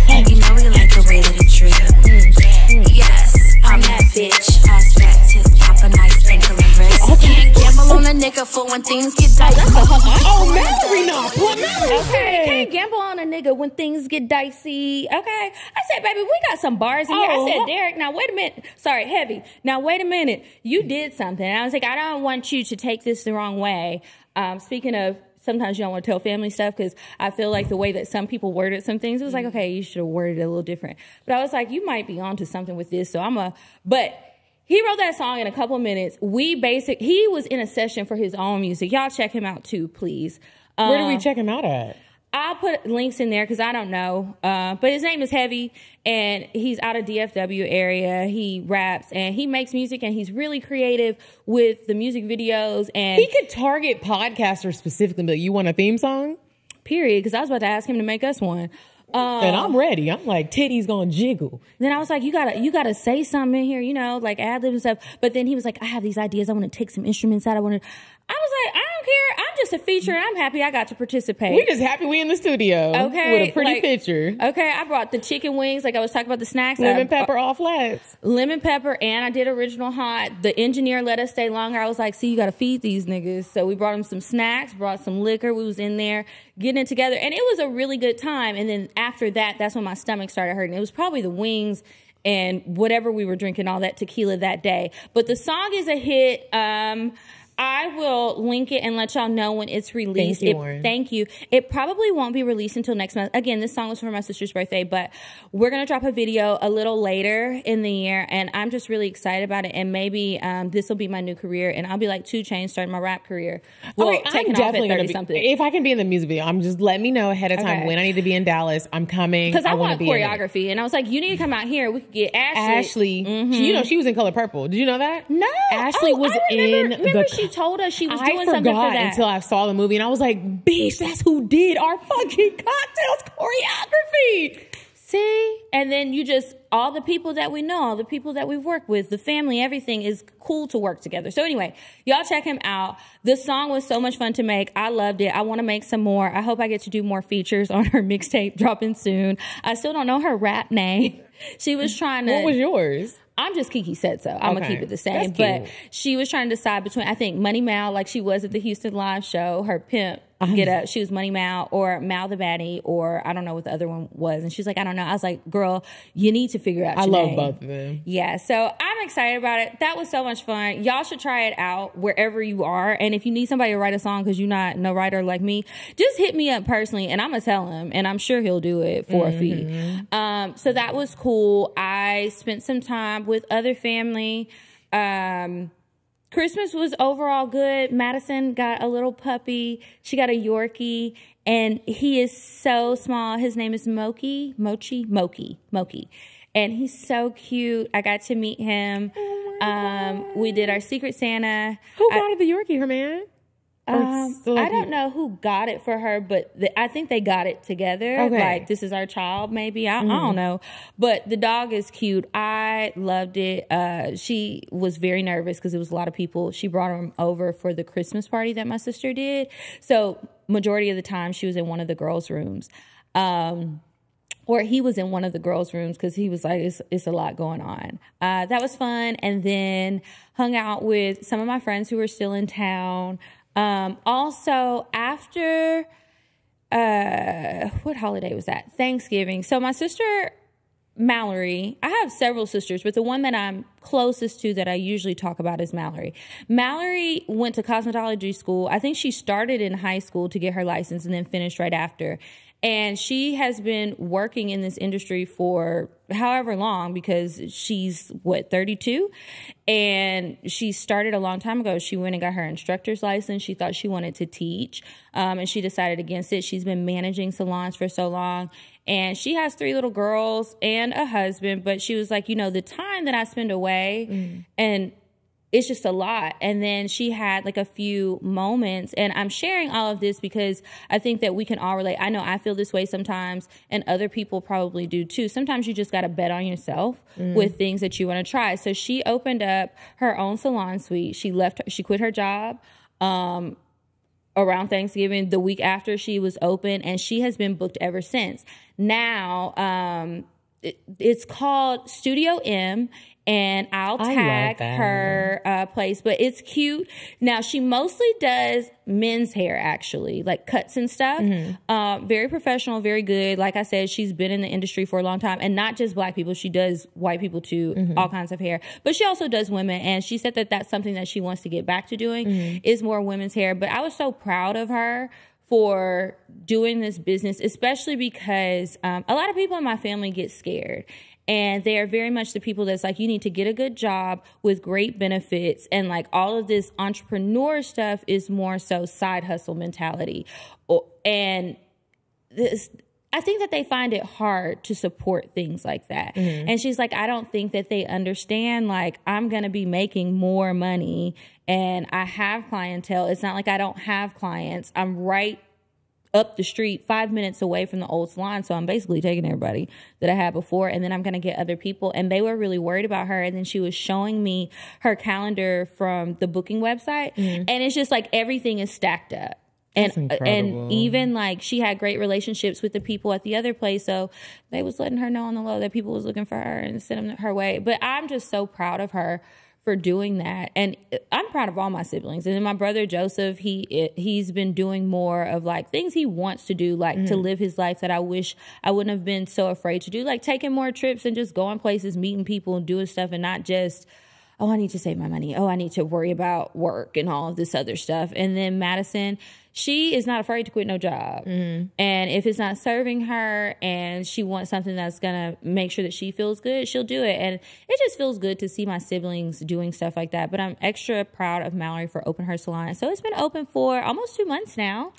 You know he like the way that it drip. Yes, I'm that bitch. Ass fat tits, poppin' nice ankle and wrist. Can't gamble on a nigga for when things get dicey. Oh, Mallory, no, what Mallory? Okay, can't gamble on a nigga when things get dicey. Okay, I said, baby, we got some bars in here. Oh. I said, Derek, now wait a minute. Sorry, Heavy. Now wait a minute. You did something. And I was like, I don't want you to take this the wrong way. Um, speaking of, sometimes you don't want to tell family stuff because I feel like the way that some people worded some things, it was like, okay, you should have worded it a little different. But I was like, you might be onto something with this. So I'm a, but. He wrote that song in a couple minutes. We basic. He was in a session for his own music. Y'all check him out too, please. Um, Where do we check him out at? I'll put links in there because I don't know. Uh, but his name is Heavy, and he's out of D F W area. He raps, and he makes music, and he's really creative with the music videos. And he could target podcasters specifically, but you want a theme song? Period, because I was about to ask him to make us one. Um, and I'm ready. I'm like, titties gonna jiggle. Then I was like, you gotta, you gotta say something in here, you know, like ad lib and stuff. But then he was like, I have these ideas. I want to take some instruments out. I want to. I was like, I don't care. I'm just a feature. I'm happy I got to participate. We just happy we in the studio. Okay, with a pretty like, picture. Okay, I brought the chicken wings. Like I was talking about the snacks. Lemon I, pepper, all flats. Lemon pepper, and I did original hot. The engineer let us stay longer. I was like, see, you gotta feed these niggas. So we brought them some snacks. Brought some liquor. We was in there getting it together, and it was a really good time. And then after that, that's when my stomach started hurting. It was probably the wings and whatever we were drinking, all that tequila that day. But the song is a hit. Um, I will link it and let y'all know when it's released. Thank you, it, thank you. It probably won't be released until next month. Again, this song was for my sister's birthday, but we're going to drop a video a little later in the year. And I'm just really excited about it. And maybe um, this will be my new career. And I'll be like two Chainz starting my rap career. Well, okay, I'm definitely going to something. If I can be in the music video, I'm just let me know ahead of time okay. when I need to be in Dallas. I'm coming. Because I, I want choreography. And I was like, you need to come out here. We could get Ashley. Ashley. Mm-hmm. You know, she was in Color Purple. Did you know that? No. Ashley oh, was remember, in the She told us she was I doing something for that. I forgot until I saw the movie, and I was like, bitch, that's who did our fucking cocktails choreography. See? And then you just, all the people that we know, all the people that we've worked with, the family, everything is cool to work together. So anyway, y'all check him out. This song was so much fun to make. I loved it. I want to make some more. I hope I get to do more features on her mixtape dropping soon. I still don't know her rap name. She was trying to. What was yours? I'm just Kiki Said So. I'm okay. going to keep it the same. But she was trying to decide between, I think, Money Mal, like she was at the Houston Live show, her pimp, um, Get Up. She was Money Mal or Mal the Baddie, or I don't know what the other one was. And she's like, I don't know. I was like, girl, you need to figure out your I love name. Both of them. Yeah. So I'm excited about it. That was so much fun. Y'all should try it out wherever you are. And if you need somebody to write a song because you're not no writer like me, just hit me up personally and I'm going to tell him. And I'm sure he'll do it for mm-hmm. a fee. Um, so that was cool. I spent some time with other family. Um, Christmas was overall good. Madison got a little puppy. She got a Yorkie, and he is so small. His name is Moki, Mochi, Moki, Moki, and he's so cute. I got to meet him. Oh um, we did our Secret Santa. Who I, got the Yorkie, her man? Um, I don't know who got it for her, but the, I think they got it together. Okay. Like, this is our child, maybe. I, mm. I don't know. But the dog is cute. I loved it. Uh, she was very nervous because it was a lot of people. She brought him over for the Christmas party that my sister did. So majority of the time she was in one of the girls' rooms. Um, or he was in one of the girls' rooms because he was like, it's, it's a lot going on. Uh, that was fun. And then hung out with some of my friends who were still in town. Um, also after, uh, what holiday was that? Thanksgiving. So my sister, Mallory, I have several sisters, but the one that I'm closest to that I usually talk about is Mallory. Mallory went to cosmetology school. I think she started in high school to get her license and then finished right after. And she has been working in this industry for however long because she's, what, thirty-two? And she started a long time ago. She went and got her instructor's license. She thought she wanted to teach, um, and she decided against it. She's been managing salons for so long. And she has three little girls and a husband. But she was like, you know, the time that I spend away mm. and it's just a lot. And then she had like a few moments, and I'm sharing all of this because I think that we can all relate. I know I feel this way sometimes, and other people probably do too. Sometimes you just got to bet on yourself mm. with things that you want to try. So she opened up her own salon suite. She left, she quit her job, um, around Thanksgiving, the week after she was open, and she has been booked ever since. Now, um, it, it's called Studio M. And I'll tag her uh, place, but it's cute. Now, she mostly does men's hair, actually, like cuts and stuff. Mm-hmm. uh, very professional, very good. Like I said, she's been in the industry for a long time, and not just black people. She does white people, too, mm-hmm. all kinds of hair. But she also does women, and she said that that's something that she wants to get back to doing mm-hmm. is more women's hair. But I was so proud of her for doing this business, especially because um, a lot of people in my family get scared. And they are very much the people that's like, you need to get a good job with great benefits. And like all of this entrepreneur stuff is more so side hustle mentality. And this, I think that they find it hard to support things like that. Mm-hmm. And she's like, I don't think that they understand, like, I'm going to be making more money and I have clientele. It's not like I don't have clients. I'm right up the street, five minutes away from the old salon. So I'm basically taking everybody that I had before, and then I'm going to get other people. And they were really worried about her. And then she was showing me her calendar from the booking website. Mm-hmm. And it's just like everything is stacked up. And, and even like she had great relationships with the people at the other place. So they was letting her know on the low that people was looking for her and sent them her way. But I'm just so proud of her for doing that. And I'm proud of all my siblings. And then my brother Joseph, he he's been doing more of like things he wants to do, like mm-hmm. to live his life that I wish I wouldn't have been so afraid to do, like taking more trips and just going places, meeting people and doing stuff, and not just, oh, I need to save my money. Oh, I need to worry about work and all of this other stuff. And then Madison, she is not afraid to quit no job. Mm-hmm. And if it's not serving her and she wants something that's going to make sure that she feels good, she'll do it. And it just feels good to see my siblings doing stuff like that. But I'm extra proud of Mallory for opening her salon. So it's been open for almost two months now.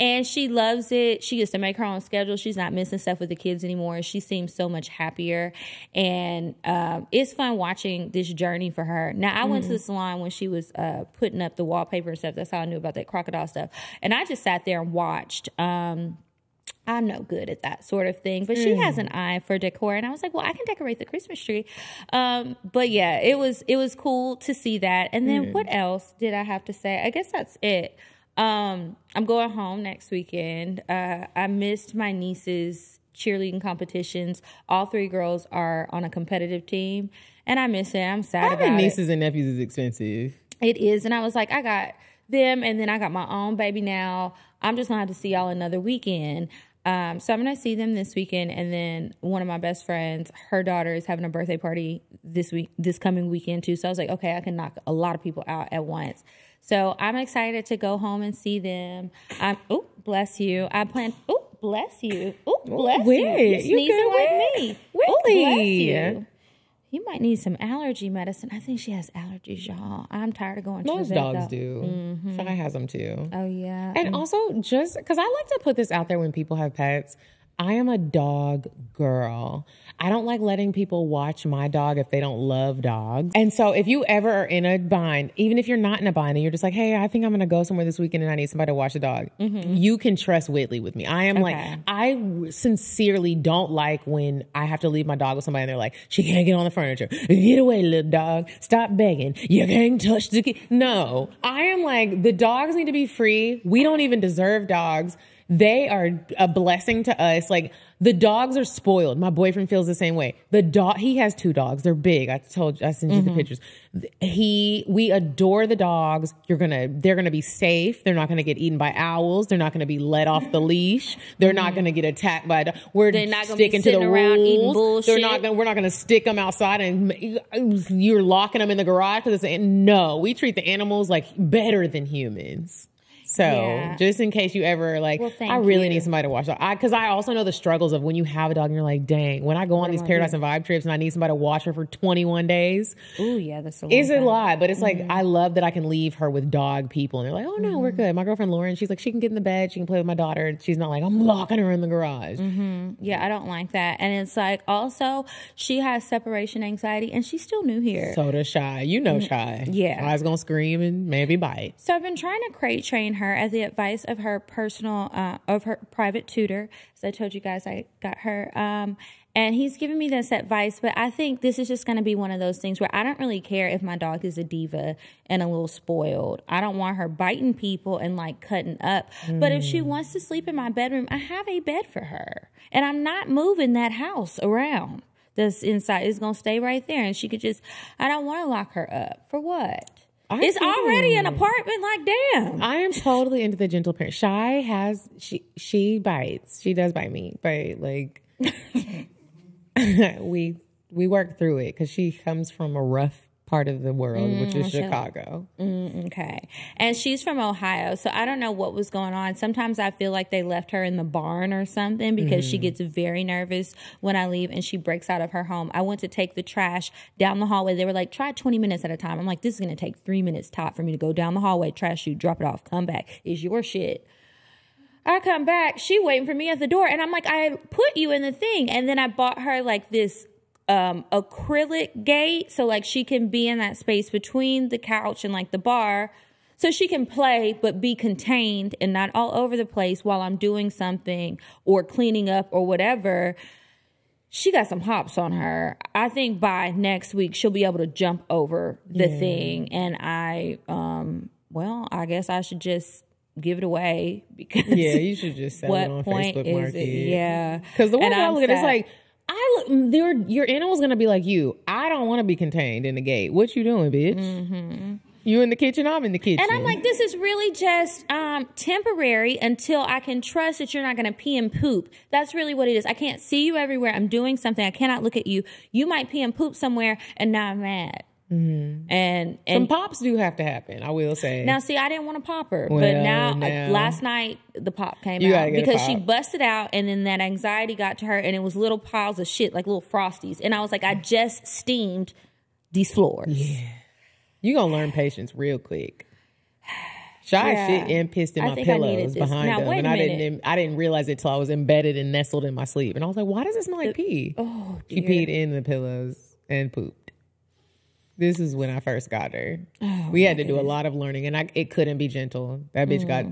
And she loves it. She gets to make her own schedule. She's not missing stuff with the kids anymore. She seems so much happier. And um, it's fun watching this journey for her. Now, I mm. went to the salon when she was uh, putting up the wallpaper and stuff. That's how I knew about that crocodile stuff. And I just sat there and watched. Um, I'm no good at that sort of thing, but mm. she has an eye for decor. And I was like, well, I can decorate the Christmas tree. Um, but yeah, it was, it was cool to see that. And then mm. what else did I have to say? I guess that's it. Um, I'm going home next weekend. Uh, I missed my niece's cheerleading competitions. All three girls are on a competitive team, and I miss it. I'm sad about it. Having nieces and nephews is expensive. It is, and I was like, I got them, and then I got my own baby now. I'm just going to have to see y'all another weekend. Um, so I'm going to see them this weekend, and then one of my best friends, her daughter is having a birthday party this week, this coming weekend too. So I was like, okay, I can knock a lot of people out at once. So I'm excited to go home and see them. I'm, oh, bless you. I plan, oh, bless you. Oh, bless Ooh, you. You're sneezing like me. Oh, bless you. You might need some allergy medicine. I think she has allergies, y'all. I'm tired of going to the vet. Most dogs do. Mm-hmm. So I have them too. Oh, yeah. And mm-hmm. also just, because I like to put this out there when people have pets, I am a dog girl. I don't like letting people watch my dog if they don't love dogs. And so if you ever are in a bind, even if you're not in a bind and you're just like, hey, I think I'm going to go somewhere this weekend and I need somebody to watch a dog. Mm-hmm. You can trust Whitley with me. I am okay. like, I sincerely don't like when I have to leave my dog with somebody and they're like, she can't get on the furniture. Get away, little dog. Stop begging. You can't touch the kid. No, I am like, the dogs need to be free. We don't even deserve dogs. They are a blessing to us. Like, the dogs are spoiled. My boyfriend feels the same way. The dog, he has two dogs. They're big. I told you, I sent you mm-hmm. the pictures. He, we adore the dogs. You're going to, they're going to be safe. They're not going to get eaten by owls. They're not going to be let off the leash. They're mm-hmm. not going to get attacked by, a dog. We're they're not sticking to the around rules. They're not going, we're not going to stick them outside and you're locking them in the garage. Because no, we treat the animals like better than humans. So yeah. just in case you ever like, well, I really you. need somebody to watch dog. I, Cause I also know the struggles of when you have a dog and you're like, dang, when I go on what these Paradise and Vibe trips and I need somebody to watch her for twenty-one days. Ooh, yeah, that's a lot. It's a lot, but it's mm-hmm. like, I love that I can leave her with dog people. And they're like, oh no, mm-hmm. we're good. My girlfriend, Lauren, she's like, she can get in the bed. She can play with my daughter. She's not like, I'm locking her in the garage. Mm-hmm. Yeah. I don't like that. And it's like, also she has separation anxiety and she's still new here. So does Shy, you know, Shy. Yeah. I was going to scream and maybe bite. So I've been trying to crate train her. her at the advice of her personal, uh, of her private tutor. So I told you guys I got her. Um, and he's giving me this advice, but I think this is just going to be one of those things where I don't really care if my dog is a diva and a little spoiled. I don't want her biting people and like cutting up. Mm. But if she wants to sleep in my bedroom, I have a bed for her. And I'm not moving that house around. That's inside. It's going to stay right there. And she could just, I don't want to lock her up. For what? I it's do. already an apartment. Like, damn. I am totally into the gentle parent. Shy has, she she bites. She does bite me. But, like, we we work through it because she comes from a rough part of the world, mm, which is Chicago. Mm, okay. And she's from Ohio, so I don't know what was going on. Sometimes I feel like they left her in the barn or something because mm. she gets very nervous when I leave and she breaks out of her home. I went to take the trash down the hallway. They were like, try twenty minutes at a time. I'm like, this is going to take three minutes top for me to go down the hallway, trash you, drop it off, come back. It's your shit. I come back. She waiting for me at the door. And I'm like, I put you in the thing. And then I bought her like this Um, acrylic gate, so like she can be in that space between the couch and like the bar, So she can play, but be contained and not all over the place while I'm doing something or cleaning up or whatever. She got some hops on her. I think by next week, she'll be able to jump over the yeah. thing. And I, um, well, I guess I should just give it away. Because yeah, you should just sell it on Facebook Market. It? Yeah. Because the one I look at it's like, I look, your animal's going to be like you. I don't want to be contained in the gate. What you doing, bitch? Mm-hmm. You in the kitchen, I'm in the kitchen. And I'm like, this is really just um, temporary until I can trust that you're not going to pee and poop. That's really what it is. I can't see you everywhere. I'm doing something. I cannot look at you. You might pee and poop somewhere, and now I'm mad. Mm-hmm. And, and some pops do have to happen, I will say. Now, see, I didn't want a popper, well, but now, now. Uh, last night the pop came you out because she busted out, and then that anxiety got to her, and it was little piles of shit, like little Frosties. And I was like, I just steamed these floors. Yeah. You gonna learn patience real quick. Shy yeah. shit and pissed in I my pillows behind now, them, and I didn't. I didn't realize it till I was embedded and nestled in my sleep, and I was like, "Why does it smell like pee?" Oh, dear. She peed in the pillows and pooped. This is when I first got her. Oh, we had to do goodness. a lot of learning, and I, it couldn't be gentle. That bitch mm. got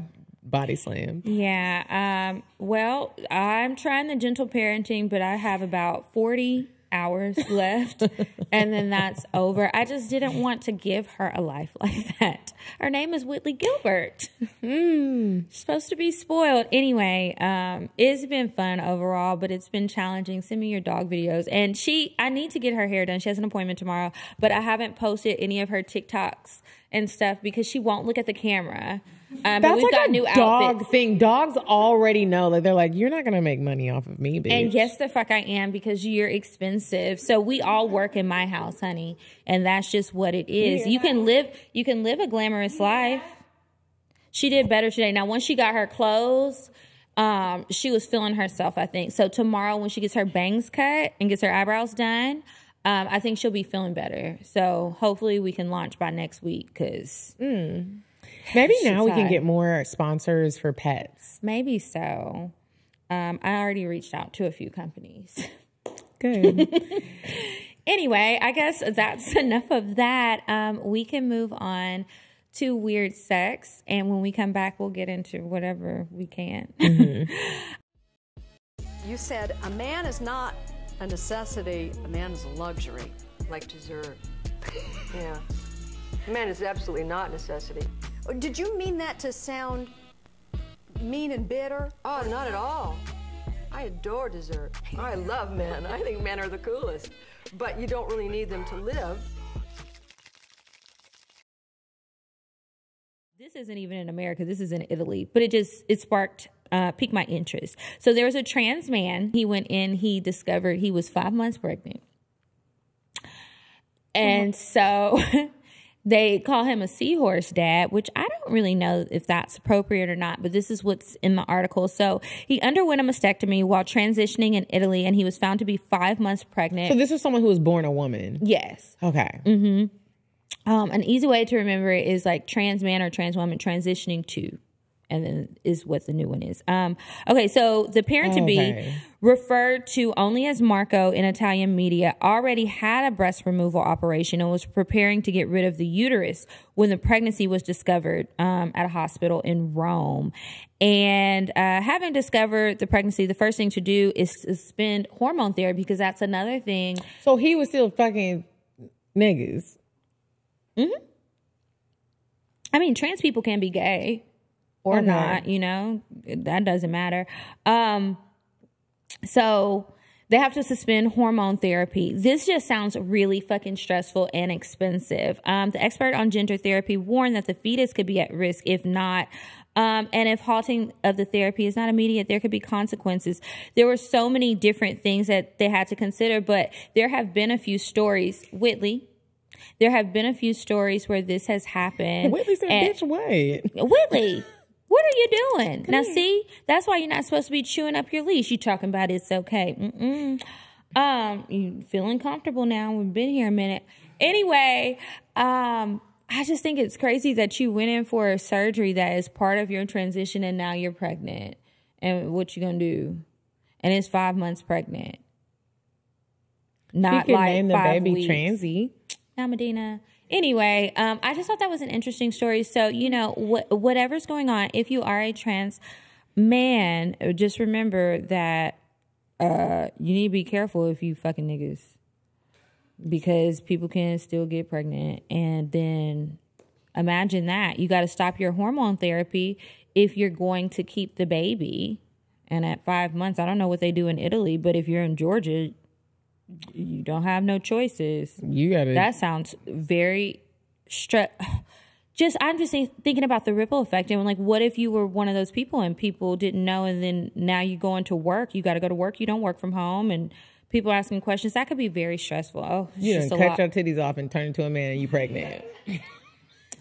body slammed. Yeah. Um, well, I'm trying the gentle parenting, but I have about forty hours left and then that's over. I just didn't want to give her a life like that. Her name is Whitley Gilbert. mm. She's supposed to be spoiled. Anyway, um it's been fun overall, but it's been challenging. Send me your dog videos. And she I need to get her hair done. She has an appointment tomorrow, but I haven't posted any of her TikToks and stuff because she won't look at the camera. Um, That's we've like got a new dog outfits. thing. Dogs already know. Like, they're like, you're not going to make money off of me, bitch. And yes, the fuck I am, because you're expensive. So we all work in my house, honey. And that's just what it is. Yeah. You can live you can live a glamorous yeah. life. She did better today. Now, once she got her clothes, um, she was feeling herself, I think. So tomorrow when she gets her bangs cut and gets her eyebrows done, um, I think she'll be feeling better. So hopefully we can launch by next week because... Mm. Maybe now we can get more sponsors for pets. Maybe so. Um, I already reached out to a few companies. Good. Anyway, I guess that's enough of that. Um, we can move on to weird sex. And when we come back, we'll get into whatever we can. Mm-hmm. You said a man is not a necessity. A man is a luxury, like dessert. Yeah. A man is absolutely not a necessity. Did you mean that to sound mean and bitter? Oh, not at all. I adore dessert. I love men. I think men are the coolest. But you don't really need them to live. This isn't even in America. This is in Italy. But it just, it sparked, uh, piqued my interest. So there was a trans man. He went in. He discovered he was five months pregnant. And mm-hmm. so... They call him a seahorse dad, which I don't really know if that's appropriate or not, but this is what's in the article. So he underwent a mastectomy while transitioning in Italy, and he was found to be five months pregnant. So this is someone who was born a woman? Yes. Okay. Mm-hmm. Um, an easy way to remember it is like trans man or trans woman transitioning to, and then is what the new one is. Um, okay, so the parent-to-be, okay. referred to only as Marco in Italian media, already had a breast removal operation and was preparing to get rid of the uterus when the pregnancy was discovered um, at a hospital in Rome. And uh, having discovered the pregnancy, the first thing to do is suspend hormone therapy because that's another thing. So he was still fucking niggas. Mm-hmm. I mean, trans people can be gay. Or okay. not, you know, that doesn't matter. Um, so they have to suspend hormone therapy. This just sounds really fucking stressful and expensive. Um, the expert on gender therapy warned that the fetus could be at risk if not. Um, and if halting of the therapy is not immediate, there could be consequences. There were so many different things that they had to consider, but there have been a few stories. Whitley. There have been a few stories where this has happened. Whitley said, and, bitch, wait. Whitley. What are you doing? Come now, here. See, that's why you're not supposed to be chewing up your leash. You talking about it's okay. Mm-mm. Um, you feeling comfortable now? We've been here a minute. Anyway, um, I just think it's crazy that you went in for a surgery that is part of your transition and now you're pregnant. And what you gonna do? And it's five months pregnant. Not you can like name the five baby weeks. Transy. Now Medinah. Anyway, um, I just thought that was an interesting story. So, you know, wh- whatever's going on, if you are a trans man, just remember that uh, you need to be careful if you fucking niggas. Because people can still get pregnant. And then imagine that. You got to stop your hormone therapy if you're going to keep the baby. And at five months, I don't know what they do in Italy, but if you're in Georgia, you don't have no choices. You got it. That sounds very stre- Just I'm just thinking about the ripple effect. And like, what if you were one of those people and people didn't know, and then now you go into work, you got to go to work, you don't work from home, and people are asking questions. That could be very stressful. Oh, it's you just done a cut lot. Your titties off and turn into a man, and you pregnant.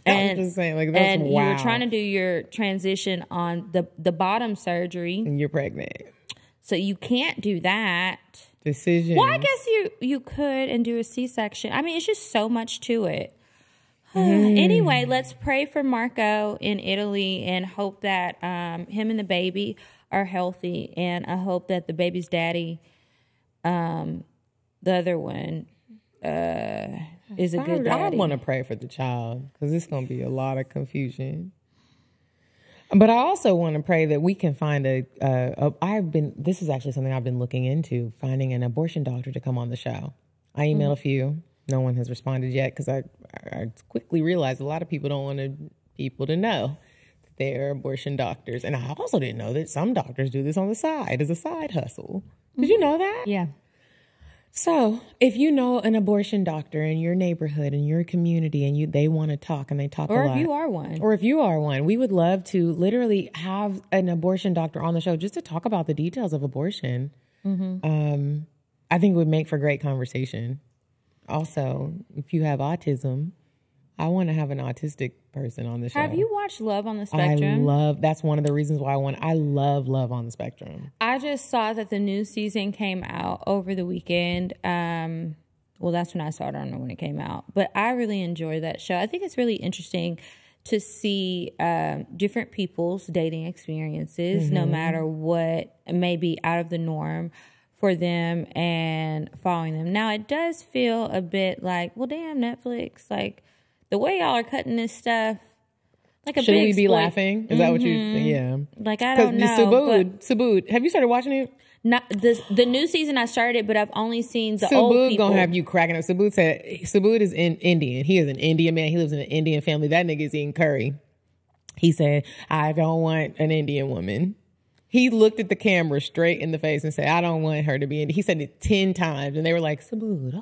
And I'm just saying, like, that's and wild. You were trying to do your transition on the the bottom surgery, and you're pregnant. So you can't do that decision. Well, I guess you you could and do a C-section. I mean, it's just so much to it. Mm. Anyway, let's pray for Marco in Italy and hope that um, him and the baby are healthy. And I hope that the baby's daddy, um, the other one, uh, is a good daddy. I want to pray for the child because it's going to be a lot of confusion. But I also want to pray that we can find a, uh, a. I've been. This is actually something I've been looking into, finding an abortion doctor to come on the show. I emailed mm-hmm. a few. No one has responded yet because I, I quickly realized a lot of people don't want to, people to know that they're abortion doctors. And I also didn't know that some doctors do this on the side as a side hustle. Did mm-hmm. you know that? Yeah. So if you know an abortion doctor in your neighborhood, in your community, and you they want to talk and they talk or a lot. Or if you are one. Or if you are one. We would love to literally have an abortion doctor on the show just to talk about the details of abortion. Mm-hmm. Um, I think it would make for great conversation. Also, if you have autism, I want to have an autistic person on the show. Have you watched Love on the Spectrum? I love, that's one of the reasons why I want, I love Love on the Spectrum. I just saw that the new season came out over the weekend. Um, well, that's when I saw it. I don't know when it came out, but I really enjoy that show. I think it's really interesting to see um, different people's dating experiences, mm-hmm. no matter what may be out of the norm for them and following them. Now, it does feel a bit like, well, damn, Netflix, like, the way y'all are cutting this stuff, like a Should big we be split. Laughing? Is mm-hmm. that what you think? Yeah. Like, I don't know. Sabood, Sabood, have you started watching it? Not the the new season. I started, but I've only seen the Sabood old people. Gonna have you cracking up. Sabood said Sabood is in Indian. He is an Indian man. He lives in an Indian family. That nigga's eating curry. He said, "I don't want an Indian woman." He looked at the camera straight in the face and said, "I don't want her to be Indian." He said it ten times, and they were like, "Sabood,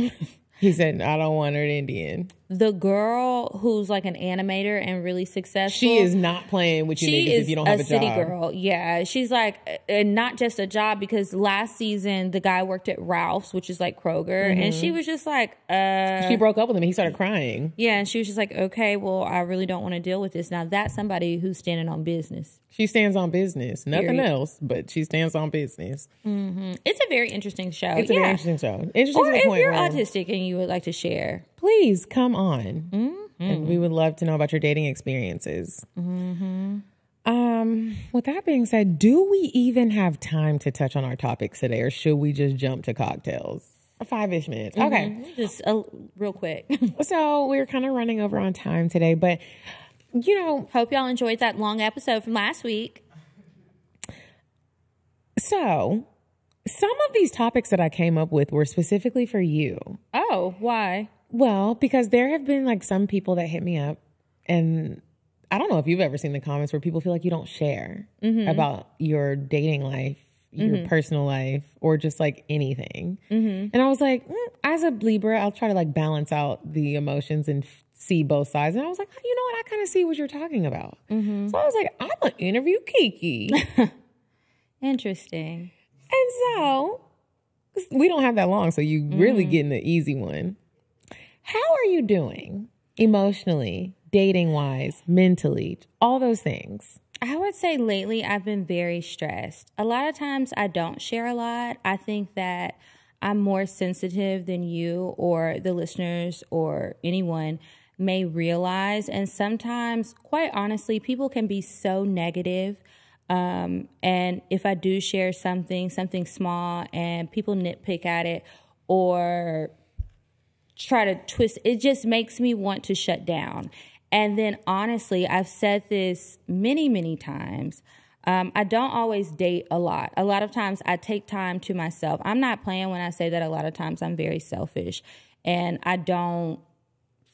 okay." He said, "I don't want her to Indian." The girl who's like an animator and really successful. She is not playing with you niggas if you don't have a job. She is a city girl. Yeah. She's like, and not just a job, because last season the guy worked at Ralph's, which is like Kroger. Mm-hmm. And she was just like, uh. She broke up with him and he started crying. Yeah. And she was just like, okay, well, I really don't want to deal with this. Now that's somebody who's standing on business. She stands on business. Nothing Period. Else, but she stands on business. Mm-hmm. It's a very interesting show. It's yeah. a very interesting show. Interesting. Or if point you're around. Autistic and you would like to share, please come on. Mm-hmm. And we would love to know about your dating experiences. Mm-hmm. Um, with that being said, do we even have time to touch on our topics today, or should we just jump to cocktails? Five-ish minutes. Mm-hmm. Okay. Just a, real quick. So we're kind of running over on time today, but... You know, hope y'all enjoyed that long episode from last week. So, some of these topics that I came up with were specifically for you. Oh, why? Well, because there have been like some people that hit me up, and I don't know if you've ever seen the comments where people feel like you don't share mm-hmm. about your dating life, your mm-hmm. personal life, or just like anything. Mm-hmm. And I was like, mm, as a Libra, I'll try to like balance out the emotions and see both sides. And I was like, you know what? I kind of see what you're talking about. Mm-hmm. So I was like, I'm going to interview Kiki. Interesting. And so we don't have that long, so you mm-hmm. really getting the easy one. How are you doing emotionally, dating-wise, mentally, all those things? I would say lately I've been very stressed. A lot of times I don't share a lot. I think that I'm more sensitive than you or the listeners or anyone may realize. And sometimes, quite honestly, people can be so negative. Um, and if I do share something, something small, and people nitpick at it or try to twist. It just makes me want to shut down. And then honestly, I've said this many, many times. Um, I don't always date a lot. A lot of times I take time to myself. I'm not playing when I say that a lot of times I'm very selfish and I don't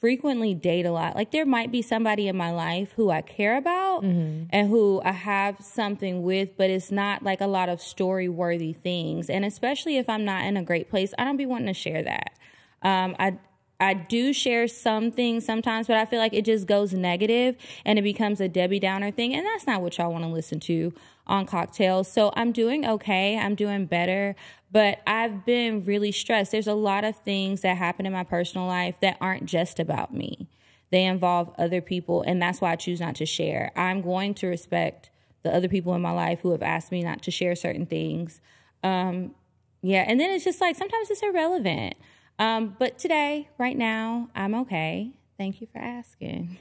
frequently date a lot. Like there might be somebody in my life who I care about mm-hmm. and who I have something with, but it's not like a lot of story worthy things. And especially if I'm not in a great place, I don't be wanting to share that. Um, I, I do share some things sometimes, but I feel like it just goes negative and it becomes a Debbie Downer thing. And that's not what y'all want to listen to on Cocktails. So I'm doing okay. I'm doing better, but I've been really stressed. There's a lot of things that happen in my personal life that aren't just about me. They involve other people. And that's why I choose not to share. I'm going to respect the other people in my life who have asked me not to share certain things. Um, yeah. And then it's just like, sometimes it's irrelevant. Um, but today, right now, I'm okay. Thank you for asking.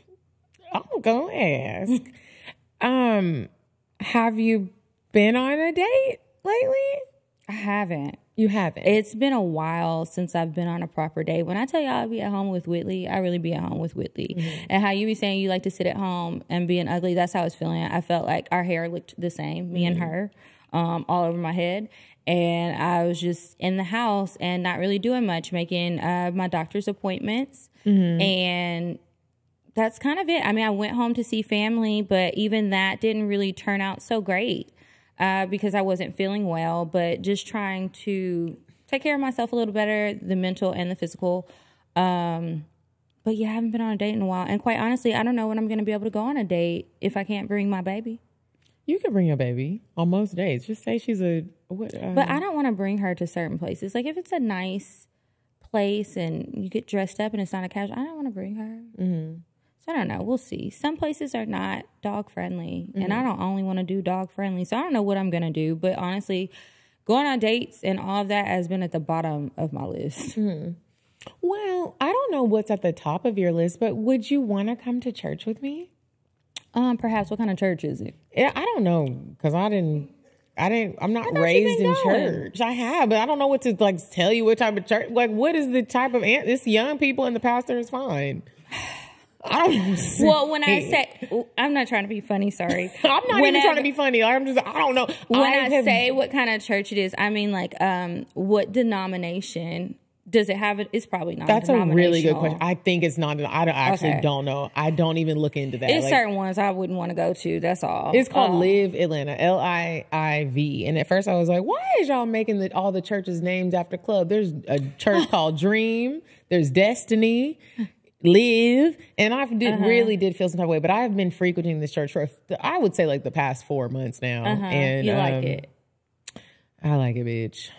Oh, go ask. um, have you been on a date lately? I haven't. You haven't? It's been a while since I've been on a proper date. When I tell y'all I'll be at home with Whitley, I really be at home with Whitley. Mm-hmm. And how you be saying you like to sit at home and being ugly, that's how I was feeling. I felt like our hair looked the same, me mm-hmm. and her, um, all over my head. And I was just in the house and not really doing much, making uh, my doctor's appointments. Mm-hmm. And that's kind of it. I mean, I went home to see family, but even that didn't really turn out so great uh, because I wasn't feeling well, but just trying to take care of myself a little better, the mental and the physical. Um, but yeah, I haven't been on a date in a while. And quite honestly, I don't know when I'm going to be able to go on a date if I can't bring my baby. You can bring your baby on most days. Just say she's a... What, um, but I don't want to bring her to certain places. Like, if it's a nice place and you get dressed up and it's not a casual... I don't want to bring her. Mm-hmm. So, I don't know. We'll see. Some places are not dog-friendly. Mm-hmm. And I don't only want to do dog-friendly. So, I don't know what I'm going to do. But, honestly, going on dates and all of that has been at the bottom of my list. Mm-hmm. Well, I don't know what's at the top of your list, but would you want to come to church with me? Um, perhaps. What kind of church is it? Yeah, I don't know, because I didn't, I didn't, I'm not raised in church. I have, but I don't know what to like tell you what type of church. Like, what is the type of aunt? This young people and the pastor is fine. I don't know. Well, when I say, I'm not trying to be funny. Sorry, I'm not when even I, trying to be funny. I'm just, I don't know. When I, I have, say what kind of church it is, I mean like, um, what denomination? Does it have it? It's probably not. That's a really good question. I think it's not. I actually okay. don't know. I don't even look into that. It's like, certain ones I wouldn't want to go to. That's all. It's called um, Live Atlanta, L I I V. And at first I was like, why is y'all making the, all the churches named after club? There's a church called Dream. There's Destiny, Live. And I did, uh-huh. really did feel some type of way. But I've been frequenting this church for, I would say, like the past four months now. Uh-huh. And you like um, it. I like it, bitch.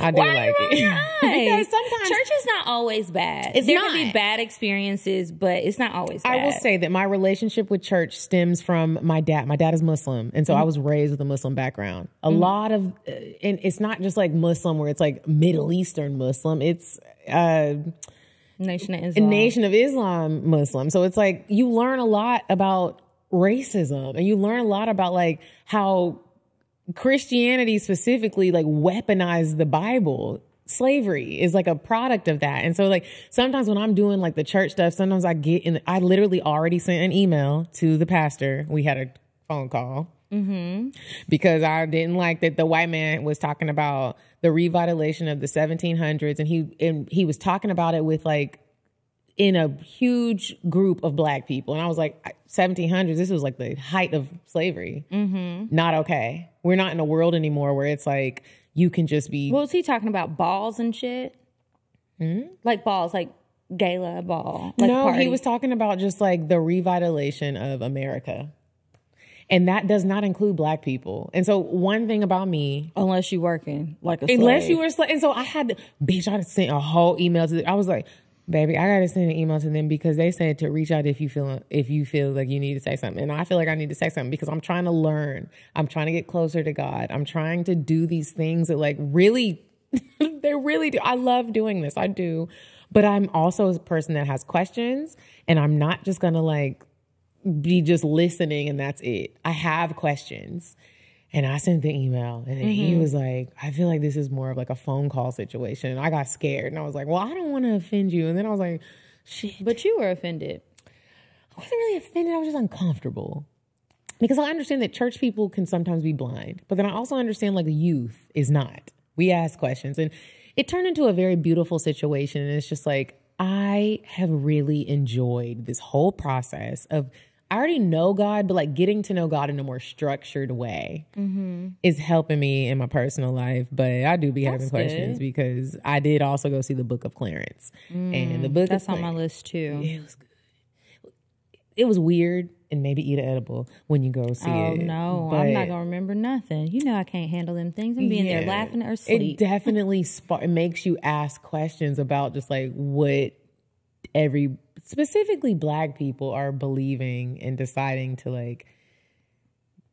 I do. Why like it. Because sometimes church is not always bad. It's there not. Can be bad experiences, but it's not always bad. I will say that my relationship with church stems from my dad. My dad is Muslim. And so mm-hmm. I was raised with a Muslim background. A mm-hmm. lot of, uh, and it's not just like Muslim where it's like Middle Eastern Muslim. It's uh, Nation of Islam. Nation of Islam Muslim. So it's like you learn a lot about racism and you learn a lot about like how Christianity specifically like weaponized the Bible. Slavery is like a product of that. And so like sometimes when I'm doing like the church stuff, sometimes I get in, I literally already sent an email to the pastor. We had a phone call mm-hmm. because I didn't like that the white man was talking about the revitalization of the seventeen hundreds. And he, and he was talking about it with like in a huge group of black people. And I was like, seventeen hundreds, this was like the height of slavery. Mm-hmm. Not okay. We're not in a world anymore where it's like, you can just be... Well, is he talking about balls and shit? Mm-hmm. Like balls, like gala ball. Like no, party. He was talking about just like the revitalization of America. And that does not include black people. And so one thing about me... Unless you're working like a slave. Unless you were... Sl- and so I had... To, bitch, I sent a whole email to... The, I was like... Baby, I gotta send an email to them because they said to reach out if you feel if you feel like you need to say something. And I feel like I need to say something because I'm trying to learn. I'm trying to get closer to God. I'm trying to do these things that like really, they really do. I love doing this. I do. But I'm also a person that has questions and I'm not just gonna like be just listening and that's it. I have questions. And I sent the email, and mm-hmm. he was like, I feel like this is more of like a phone call situation. And I got scared, and I was like, well, I don't want to offend you. And then I was like, shit. But you were offended. I wasn't really offended. I was just uncomfortable. Because I understand that church people can sometimes be blind. But then I also understand, like, the youth is not. We ask questions. And it turned into a very beautiful situation. And it's just like, I have really enjoyed this whole process of... I already know God, but like getting to know God in a more structured way mm-hmm. is helping me in my personal life. But I do be that's having questions good. Because I did also go see the Book of Clarence. Mm, and the book that's of on Clarence, my list too. It was good. It was weird and maybe eat an edible when you go see oh, it. Oh no, but I'm not gonna remember nothing. You know I can't handle them things. I'm being yeah, there laughing or sleep. It definitely spark- it makes you ask questions about just like what every specifically Black people are believing and deciding to like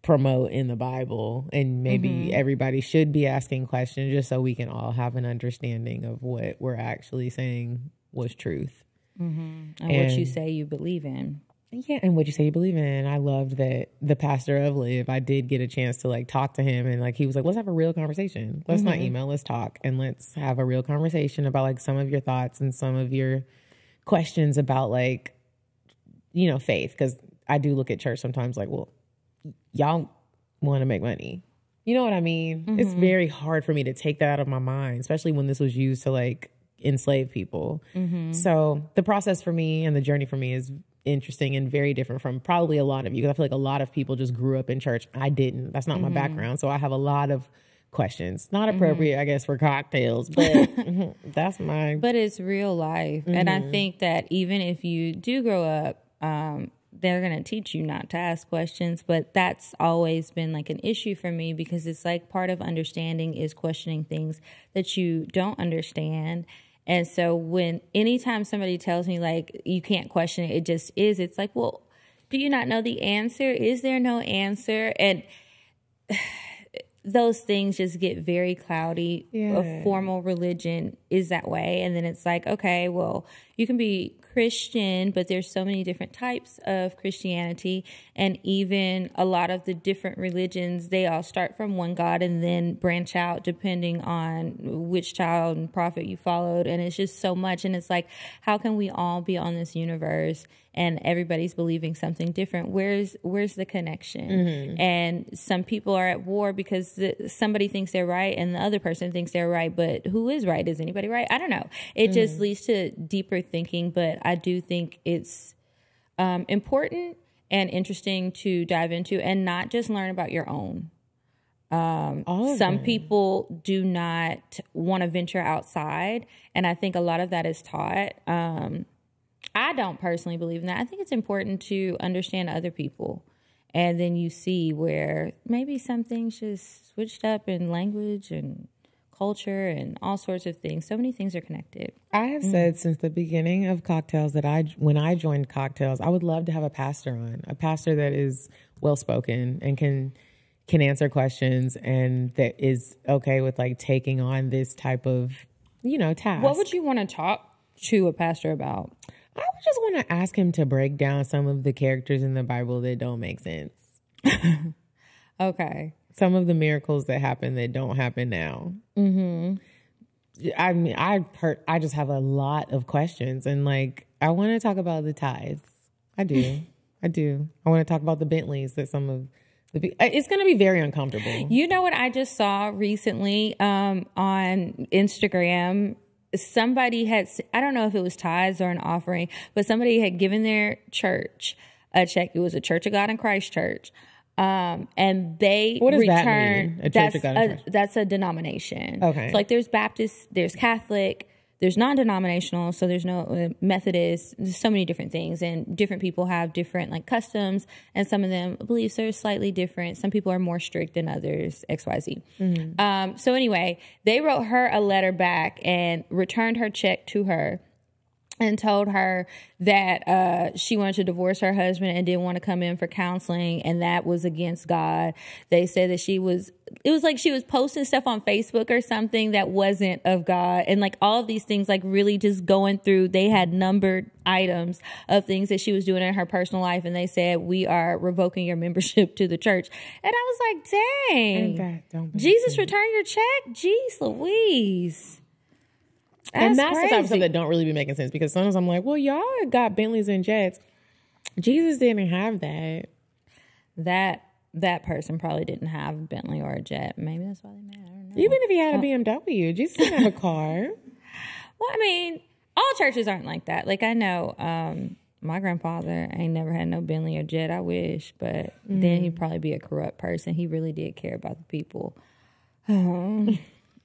promote in the Bible. And maybe mm-hmm. everybody should be asking questions just so we can all have an understanding of what we're actually saying was truth. Mm-hmm. And, and what you say you believe in. Yeah, and what you say you believe in. And I loved that the pastor of Live, I did get a chance to like talk to him, and like he was like, let's have a real conversation. Let's mm-hmm. not email, let's talk, and let's have a real conversation about like some of your thoughts and some of your questions about like, you know, faith. Because I do look at church sometimes like, well, y'all want to make money. You know what I mean? Mm-hmm. It's very hard for me to take that out of my mind, especially when this was used to like enslave people. Mm-hmm. So the process for me and the journey for me is interesting and very different from probably a lot of you. Because I feel like a lot of people just grew up in church. I didn't. That's not mm-hmm. my background. So I have a lot of questions. Not appropriate, mm-hmm. I guess, for cocktails, but that's my... But it's real life. Mm-hmm. And I think that even if you do grow up, um, they're going to teach you not to ask questions. But that's always been like an issue for me, because it's like part of understanding is questioning things that you don't understand. And so when anytime somebody tells me like, you can't question it, it just is, it's like, well, do you not know the answer? Is there no answer? And... those things just get very cloudy. Yeah. A formal religion is that way. And then it's like, okay, well, you can be Christian, but there's so many different types of Christianity. And even a lot of the different religions, they all start from one God and then branch out depending on which child and prophet you followed. And it's just so much. And it's like, how can we all be on this universe and everybody's believing something different? Where's where's the connection? Mm-hmm. And some people are at war because the, somebody thinks they're right and the other person thinks they're right. But who is right? Is anybody right? I don't know. It mm-hmm. just leads to deeper thinking. But I do think it's um, important and interesting to dive into and not just learn about your own. Um, some them. people do not want to venture outside. And I think a lot of that is taught. Um I don't personally believe in that. I think it's important to understand other people. And then you see where maybe some things just switched up in language and culture and all sorts of things. So many things are connected. I have mm-hmm. said since the beginning of Cocktails that I, when I joined Cocktails, I would love to have a pastor on, a pastor that is well-spoken and can can answer questions and that is okay with like taking on this type of, you know, task. What would you want to talk to a pastor about? I would just want to ask him to break down some of the characters in the Bible that don't make sense. Okay. Some of the miracles that happen that don't happen now. Mm-hmm. I mean, I've heard, I just have a lot of questions. And like, I want to talk about the tithes. I do. I do. I want to talk about the Bentleys that some of the people... It's going to be very uncomfortable. You know what I just saw recently um, on Instagram? Somebody had, I don't know if it was tithes or an offering, but somebody had given their church a check. It was a Church of God in Christ church. Um, and they what does returned, that mean? A Church of God in Christ? That's a denomination. Okay. So like there's Baptist, there's Catholic, there's non-denominational. So there's no uh, Methodist, there's so many different things, and different people have different like customs. And some of them beliefs are slightly different. Some people are more strict than others, X, Y, Z. Mm-hmm. Um, so anyway, they wrote her a letter back and returned her check to her. and told her that uh, she wanted to divorce her husband and didn't want to come in for counseling, and that was against God. They said that she was, it was like she was posting stuff on Facebook or something that wasn't of God, and like all of these things, like really just going through, they had numbered items of things that she was doing in her personal life, and they said, we are revoking your membership to the church. And I was like, dang, that, don't be Jesus, return your check? Jeez Louise. That's and that's crazy. The type of stuff that don't really be making sense, because sometimes I'm like, well, y'all got Bentleys and jets. Jesus didn't have that. That that person probably didn't have a Bentley or a jet. Maybe that's why they mad. I don't know. Even if he had a B M W, Jesus didn't have a car. Well, I mean, all churches aren't like that. Like, I know um, my grandfather ain't never had no Bentley or jet. I wish, but mm. then he'd probably be a corrupt person. He really did care about the people. Um,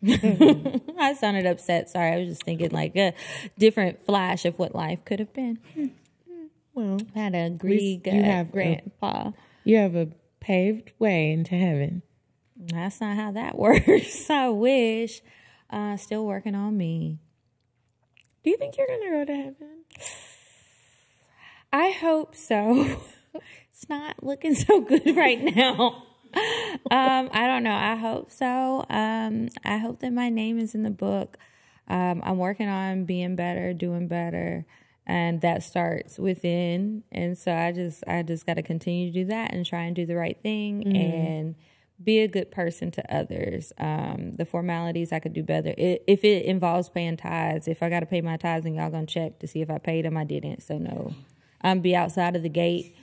I sounded upset. Sorry, I was just thinking like a different flash of what life could have been. Well, I had a Greek you have grandpa. A, you have a paved way into heaven. That's not how that works. I wish. Uh, still working on me. Do you think you're gonna go to heaven? I hope so. It's not looking so good right now. um, I don't know. I hope so. Um, I hope that my name is in the book. Um, I'm working on being better, doing better, and that starts within. And so I just, I just got to continue to do that and try and do the right thing mm-hmm. and be a good person to others. Um, the formalities I could do better. It, if it involves paying tithes, if I got to pay my tithes, and y'all gonna check to see if I paid them, I didn't. So no, I'm be outside of the gate.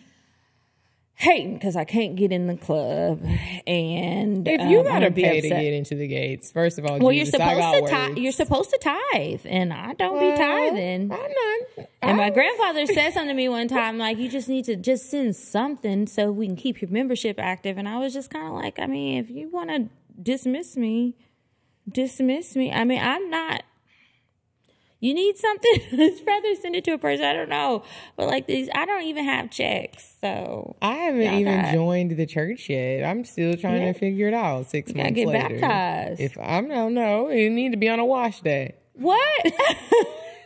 Hating because I can't get in the club, and if you um, gotta be pay upset. To get into the gates, first of all, well, Jesus, you're supposed I got to ti- you're supposed to tithe, and I don't well, be tithing. I'm not. And I'm... my grandfather said something to me one time, like, you just need to just send something so we can keep your membership active. And I was just kind of like, I mean, if you want to dismiss me, dismiss me. I mean, I'm not. You need something? I'd rather send it to a person. I don't know. But like these, I don't even have checks. So I haven't even got... joined the church yet. I'm still trying yeah. to figure it out six you months get later. Get baptized. If I don't know, you need to be on a wash day. What?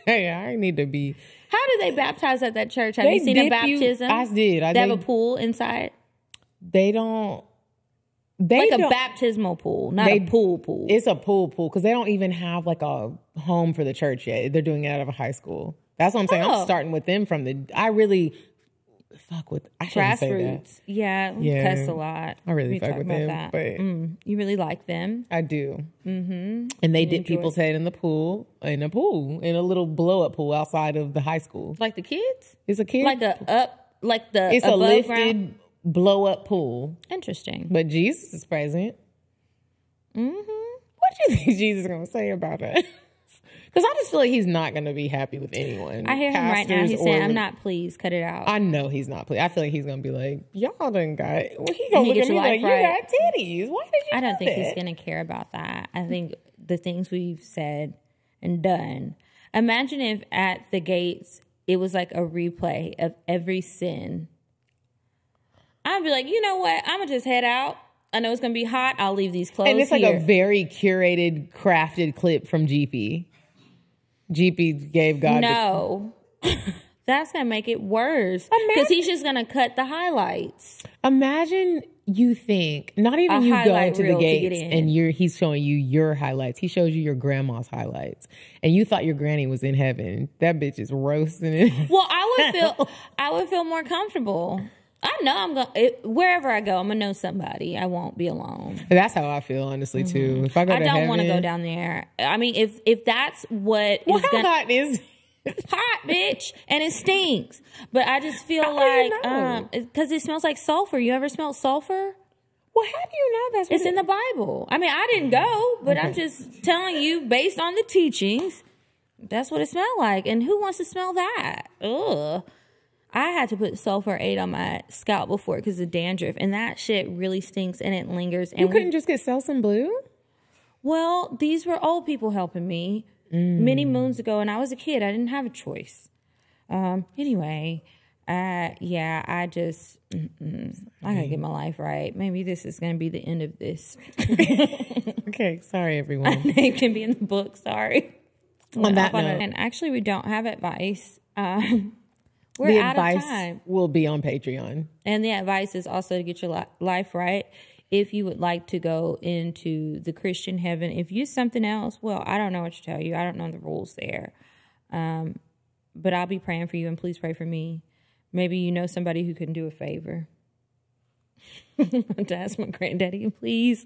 Hey, I need to be. How do they baptize at that church? Have they you seen a baptism? You, I did. I they did. Have a pool inside? They don't. They like a baptismal pool, not they, a pool pool. It's a pool pool because they don't even have like a home for the church yet. They're doing it out of a high school. That's what I'm saying. Oh. I'm starting with them from the. I really fuck with. I shouldn't Grassroots. Say that. Yeah, yeah. Cuss a lot. I really we fuck with them. That. But mm, you really like them. I do. Mm-hmm. And they you did people's it. Head in the pool, in a pool, in a little blow up pool outside of the high school. Like the kids. It's a kid. Like a up. Like the. It's above a lifted. Ground. Blow up pool. Interesting. But Jesus is present. Mm-hmm. What do you think Jesus is going to say about us? Because I just feel like he's not going to be happy with anyone. I hear him right now. He's saying, I'm not pleased. Cut it out. I know he's not pleased. I feel like he's going to be like, y'all done got... Well, he's going to look at me like, you got titties. Why did you I don't think he's going to care about that. I think the things we've said and done. Imagine if at the gates, it was like a replay of every sin. I'd be like, you know what? I'm going to just head out. I know it's going to be hot. I'll leave these clothes here. And it's like here. A very curated, crafted clip from G P. G P gave God... No. The- That's going to make it worse. Because he's just going to cut the highlights. Imagine you think, not even a you go to the gates to and you're, he's showing you your highlights. He shows you your grandma's highlights. And you thought your granny was in heaven. That bitch is roasting it. Well, I would feel, I would feel more comfortable. I know I'm going to, wherever I go, I'm going to know somebody. I won't be alone. That's how I feel, honestly, mm-hmm. too. If I go I to don't want to go down there. I mean, if if that's what well, is going to... Well, hot is it's hot, bitch, and it stinks. But I just feel how like... Because um, it smells like sulfur. You ever smelled sulfur? Well, how do you know that's what It's it, in the Bible. I mean, I didn't go, but okay. I'm just telling you, based on the teachings, that's what it smelled like. And who wants to smell that? Ugh. I had to put sulfur eight on my scalp before because of dandruff, and that shit really stinks and it lingers. And you couldn't we, just get Selsun Blue? Well, these were old people helping me mm. many moons ago, and I was a kid. I didn't have a choice. Um, anyway, uh, yeah, I just, mm-mm. I gotta get my life right. Maybe this is gonna be the end of this. Okay, sorry everyone. My name can be in the book, sorry. on that note. And actually, we don't have advice. Uh, we're the out advice of time. Will be on Patreon. And the advice is also to get your life right. If you would like to go into the Christian heaven, if you something else, well, I don't know what to tell you. I don't know the rules there. Um, but I'll be praying for you, and please pray for me. Maybe you know somebody who can do a favor. I have to ask my granddaddy, please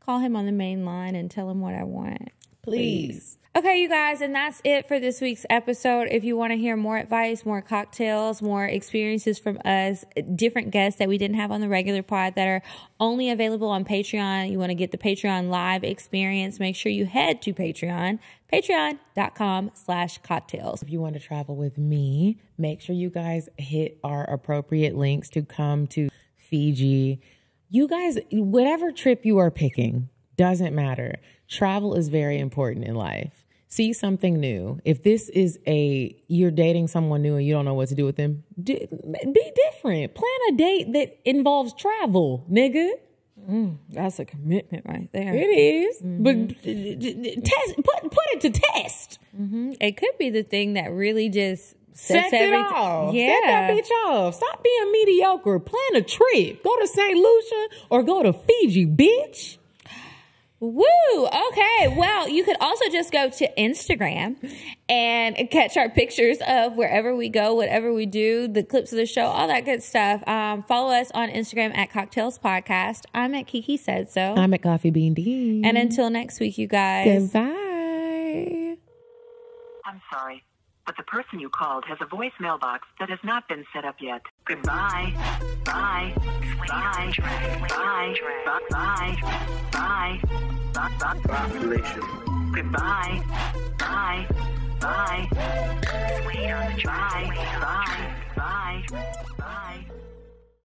call him on the main line and tell him what I want. Please. please. Okay, you guys, and that's it for this week's episode. If you want to hear more advice, more cocktails, more experiences from us, different guests that we didn't have on the regular pod that are only available on Patreon, you want to get the Patreon live experience, make sure you head to Patreon, patreon.com slash cocktails. If you want to travel with me, make sure you guys hit our appropriate links to come to Fiji. You guys, whatever trip you are picking, doesn't matter. Travel is very important in life. See something new. If this is a, you're dating someone new and you don't know what to do with them, do, be different. Plan a date that involves travel, nigga. Mm, that's a commitment right there. It is. Mm-hmm. But test, put, put it to test. Mm-hmm. It could be the thing that really just sets it off. Yeah. Set that bitch off. Stop being mediocre. Plan a trip. Go to Saint Lucia or go to Fiji, bitch. Woo! Okay, well, you could also just go to Instagram and catch our pictures of wherever we go, whatever we do, the clips of the show, all that good stuff. Um, follow us on Instagram at Cocktails Podcast. I'm at Kiki Said So. I'm at Coffee Bean D. And until next week, you guys. Goodbye. I'm sorry, but the person you called has a voice mailbox that has not been set up yet. Goodbye. Bye. Bye. Bye. Bye. Bye. Bye. Population. Goodbye. Bye. Bye. Bye. Bye. Bye. Bye.